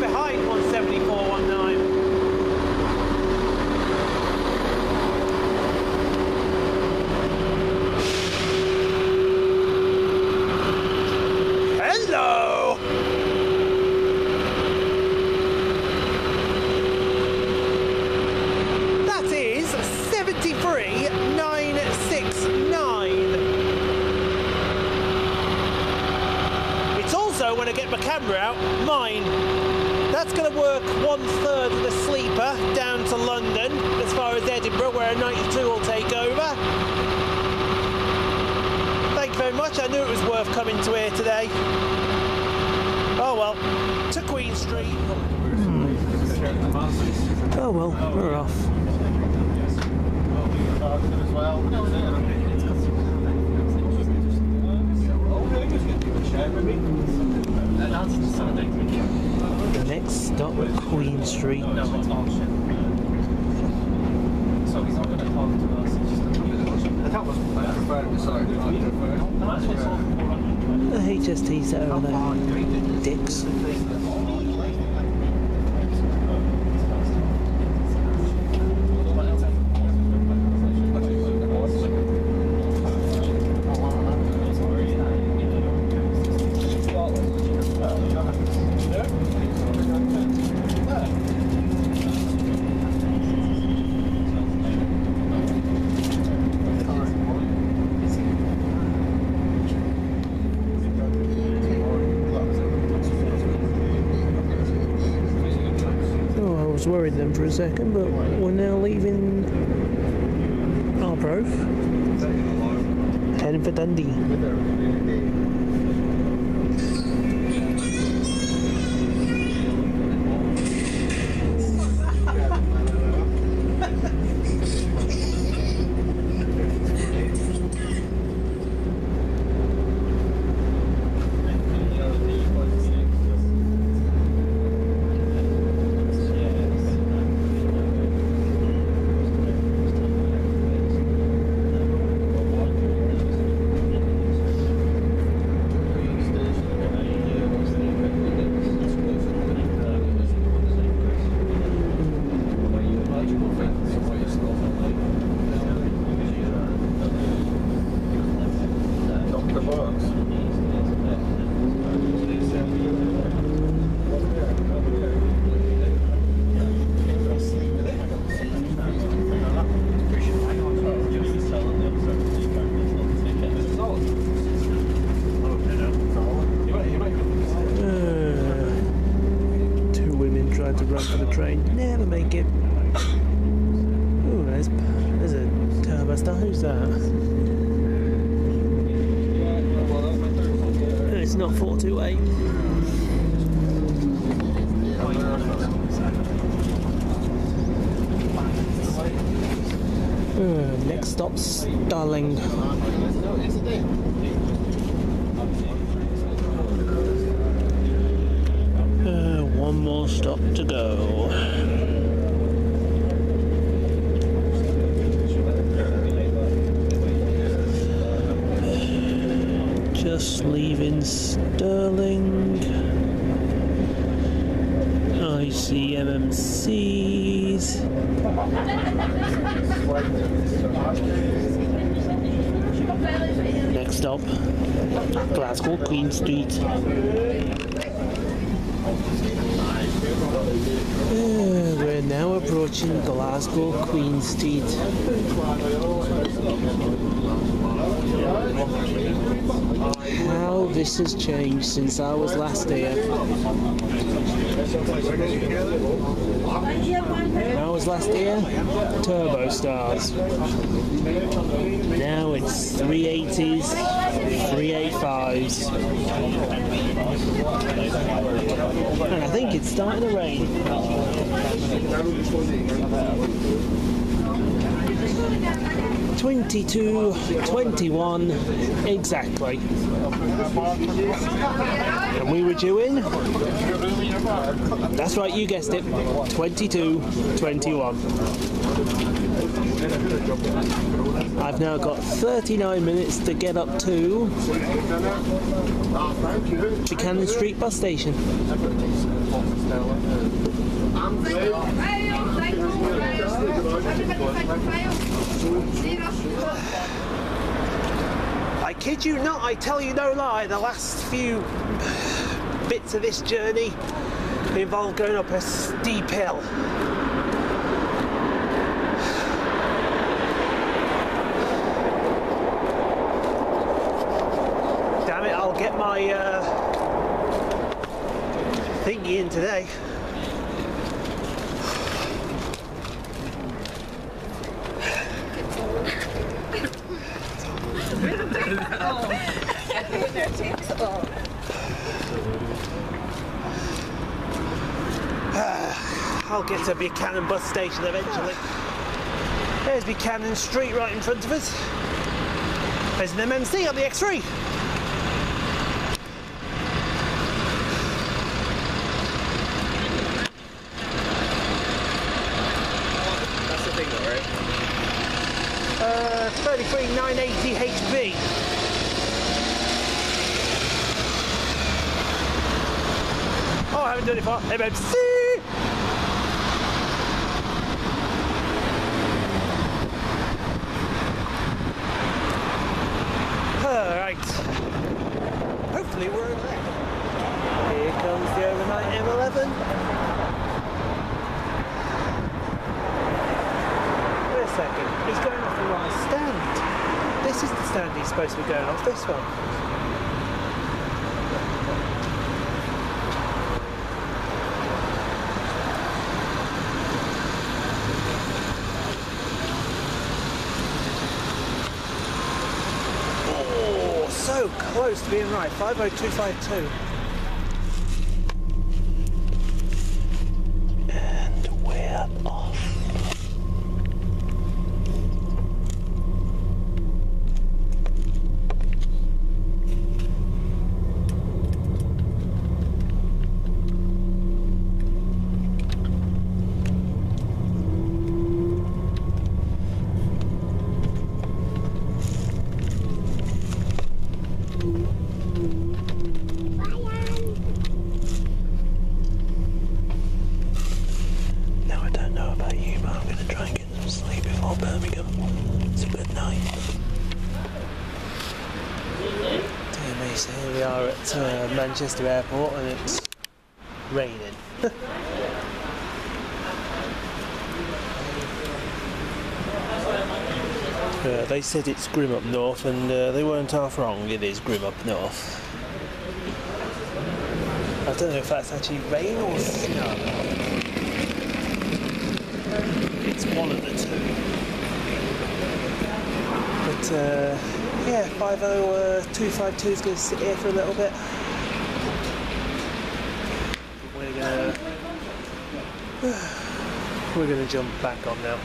Behind one seventy-four. tomorrow when I get my camera out, mine. That's going to work one third of the sleeper down to London, as far as Edinburgh, where a ninety-two will take over. Thank you very much. I knew it was worth coming to here today. Oh well, to Queen Street. Hmm. Oh well, we're off. The next stop, Queen Street. No, it's not. So he's not going to talk to us. The H S Ts that are on their dicks. Worried them for a second, but we're now leaving Arbroath, heading for Dundee. Street. Uh, we're now approaching Glasgow Queen Street. How this has changed since I was last here. When I was last here, turbo stars. Now it's three eighties. three eighty-fives. And I think it's starting to rain. twenty-two twenty-one exactly. And we were due in? That's right, you guessed it. twenty-two twenty-one. I've now got thirty-nine minutes to get up to Buchanan Street bus station. I kid you not, I tell you no lie, the last few bits of this journey involved going up a steep hill. Get my uh, thingy in today. I'll get to Buchanan bus station eventually. There's Buchanan Street right in front of us. There's an M M C on the X three. thirty-three nine eighty H B. Oh, I haven't done it for M M C. All right. Hopefully we're over there. Here comes the overnight M eleven. Wait a second. He's going off the right stand. This is the stand he's supposed to be going off, this one. Oh, so close to being right, five oh two five two. Manchester Airport, and it's raining. uh, they said it's grim up north, and uh, they weren't half wrong. It is grim up north. I don't know if that's actually rain or snow. It's one of the two. But uh, yeah, five oh two five two is going to sit here for a little bit. We're going to jump back on now.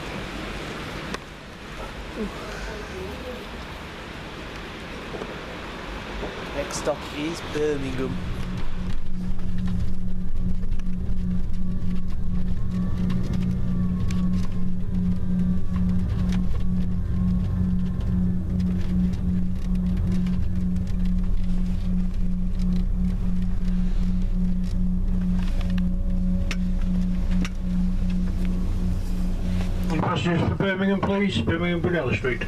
Next stop is Birmingham. For Birmingham, please. Birmingham, Brunella Street.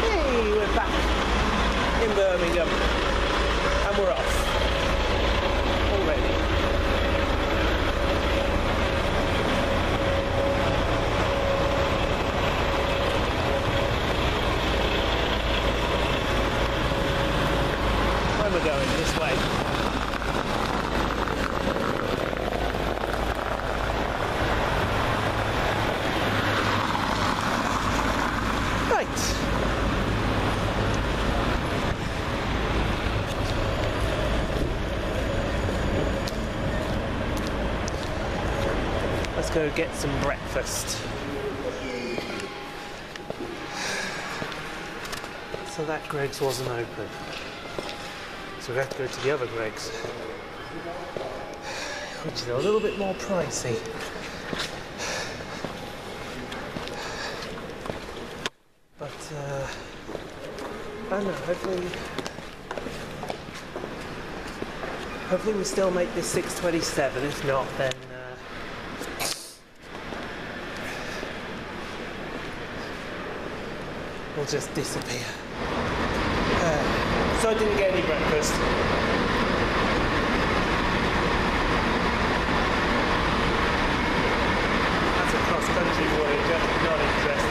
Hey, we're back in Birmingham, and we're off. Go get some breakfast. So that Greg's wasn't open. So we have to go to the other Greg's, which is a little bit more pricey. But uh, I don't know, hopefully hopefully we still make this six twenty-seven. If not, then just disappear. Uh, so I didn't get any breakfast. That's a cross-country voyage, I'm not interested.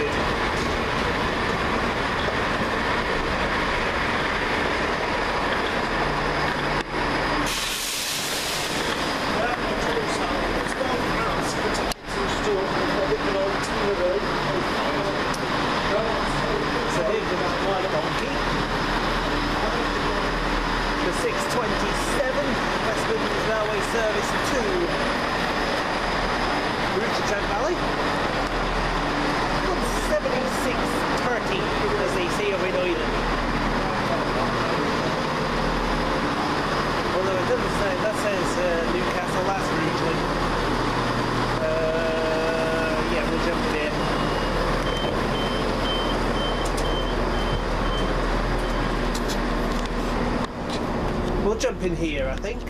Jump in here, I think.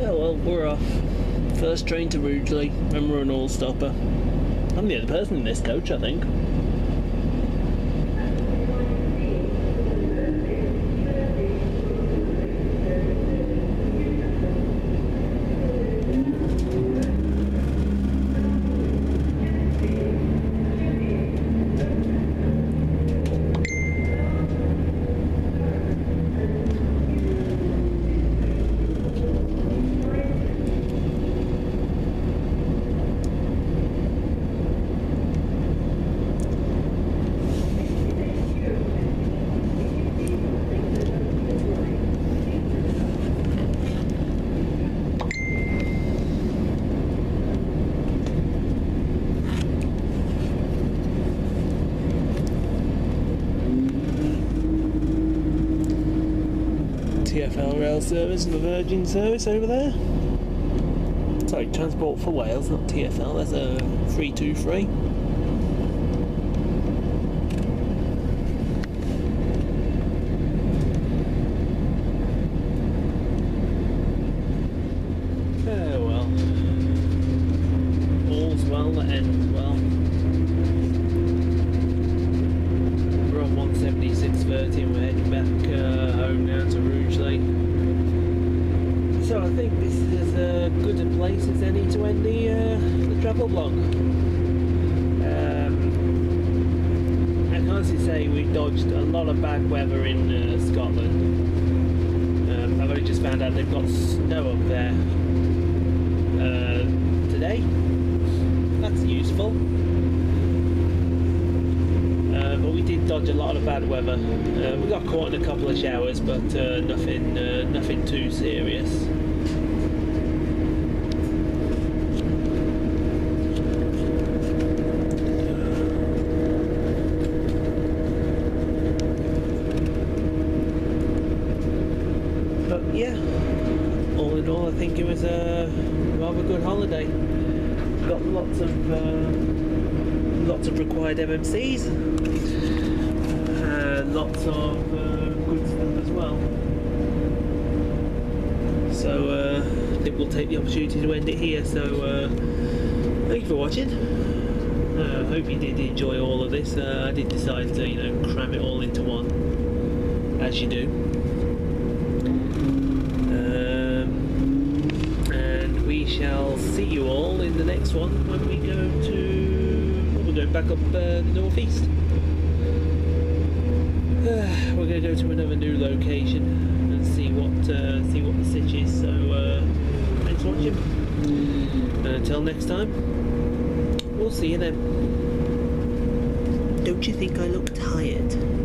Yeah, well, we're off. First train to Rugeley, and we're an all-stopper. I'm the other person in this coach, I think. Service and the Virgin service over there. Sorry, Transport for Wales, not T F L, that's a three two three. Oh well. All's well that ends well. We're on one seventy-six thirty and we're heading back uh, home now to Rugeley. So I think this is as good a place as any to end the, uh, the travel blog. Um, I can honestly say we dodged a lot of bad weather in uh, Scotland. Um, I've only just found out they've got snow up there uh, today. That's useful. Uh, but we did dodge a lot of bad weather. Uh, we got caught in a couple of showers, but uh, nothing, uh, nothing too serious. But yeah, all in all, I think it was a rather good holiday. Got lots of uh, lots of required M M Cs. Lots of uh, good stuff as well. So uh, I think we'll take the opportunity to end it here. So uh, thank you for watching. I uh, hope you did enjoy all of this. Uh, I did decide to, you know, cram it all into one, as you do. Um, and we shall see you all in the next one when we go to. We'll go back up uh, the northeast. We're going to go to another new location and see what uh, see what the sitch is. So uh, thanks for watching. And until next time, we'll see you then. Don't you think I look tired?